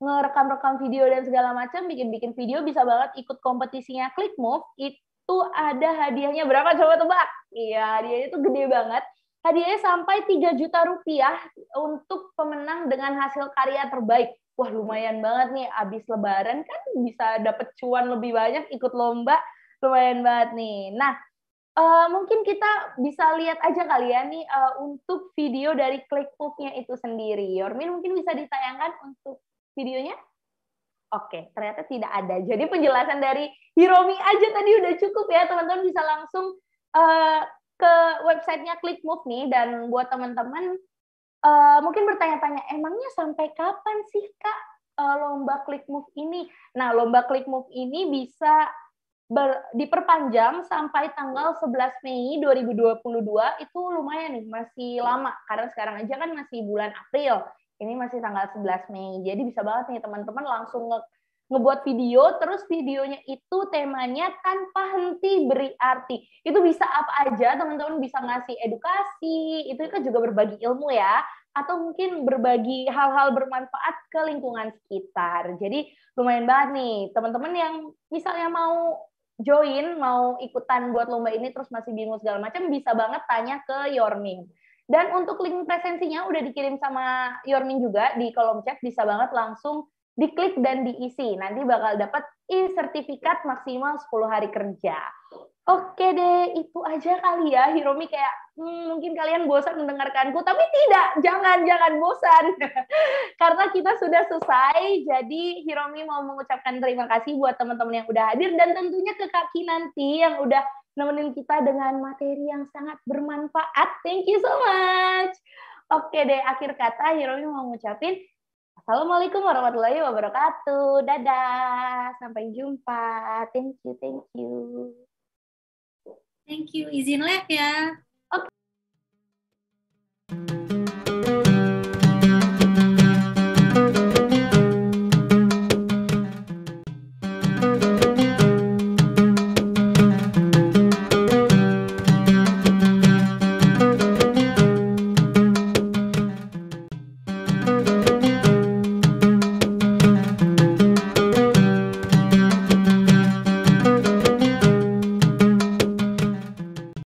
ngerekam-rekam video dan segala macam, bikin-bikin video bisa banget ikut kompetisinya Clickmove. Itu ada hadiahnya berapa? Coba tebak. Iya, hadiahnya itu gede banget. Hadiahnya sampai tiga juta rupiah untuk pemenang dengan hasil karya terbaik. Wah, lumayan banget nih, abis lebaran kan bisa dapet cuan lebih banyak ikut lomba. Lumayan banget nih. Nah, uh, mungkin kita bisa lihat aja kalian nih uh, untuk video dari Clickmove-nya itu sendiri. Yormin mungkin bisa ditayangkan untuk videonya? Oke, ternyata tidak ada. Jadi penjelasan dari Hiromi aja tadi udah cukup ya. Teman-teman bisa langsung uh, ke websitenya Clickmove nih. Dan buat teman-teman uh, mungkin bertanya-tanya, emangnya sampai kapan sih Kak uh, lomba Clickmove ini. Nah, lomba Clickmove ini bisa ber, diperpanjang sampai tanggal sebelas Mei dua ribu dua puluh dua. Itu lumayan nih, masih lama. Karena sekarang aja kan masih bulan April. Ini masih tanggal sebelas Mei. Jadi bisa banget nih teman-teman langsung nge ngebuat video, terus videonya itu temanya tanpa henti beri arti. Itu bisa apa aja, teman-teman bisa ngasih edukasi, itu kan juga berbagi ilmu ya, atau mungkin berbagi hal-hal bermanfaat ke lingkungan sekitar. Jadi lumayan banget nih, teman-teman yang misalnya mau join, mau ikutan buat lomba ini, terus masih bingung segala macam, bisa banget tanya ke Yormin. Dan untuk link presensinya udah dikirim sama Yormin juga di kolom chat, bisa banget langsung diklik dan diisi, nanti bakal dapat e-sertifikat maksimal sepuluh hari kerja. Oke deh, itu aja kali ya Hiromi, kayak hmm, mungkin kalian bosan mendengarkanku, tapi tidak, jangan-jangan bosan. Karena kita sudah selesai, jadi Hiromi mau mengucapkan terima kasih buat teman-teman yang udah hadir, dan tentunya ke Kak Kinanti yang udah nemenin kita dengan materi yang sangat bermanfaat. Thank you so much. Oke deh, akhir kata Hiromi mau ngucapin, Assalamualaikum warahmatullahi wabarakatuh. Dadah. Sampai jumpa. Thank you, thank you. Thank you. Izin live ya.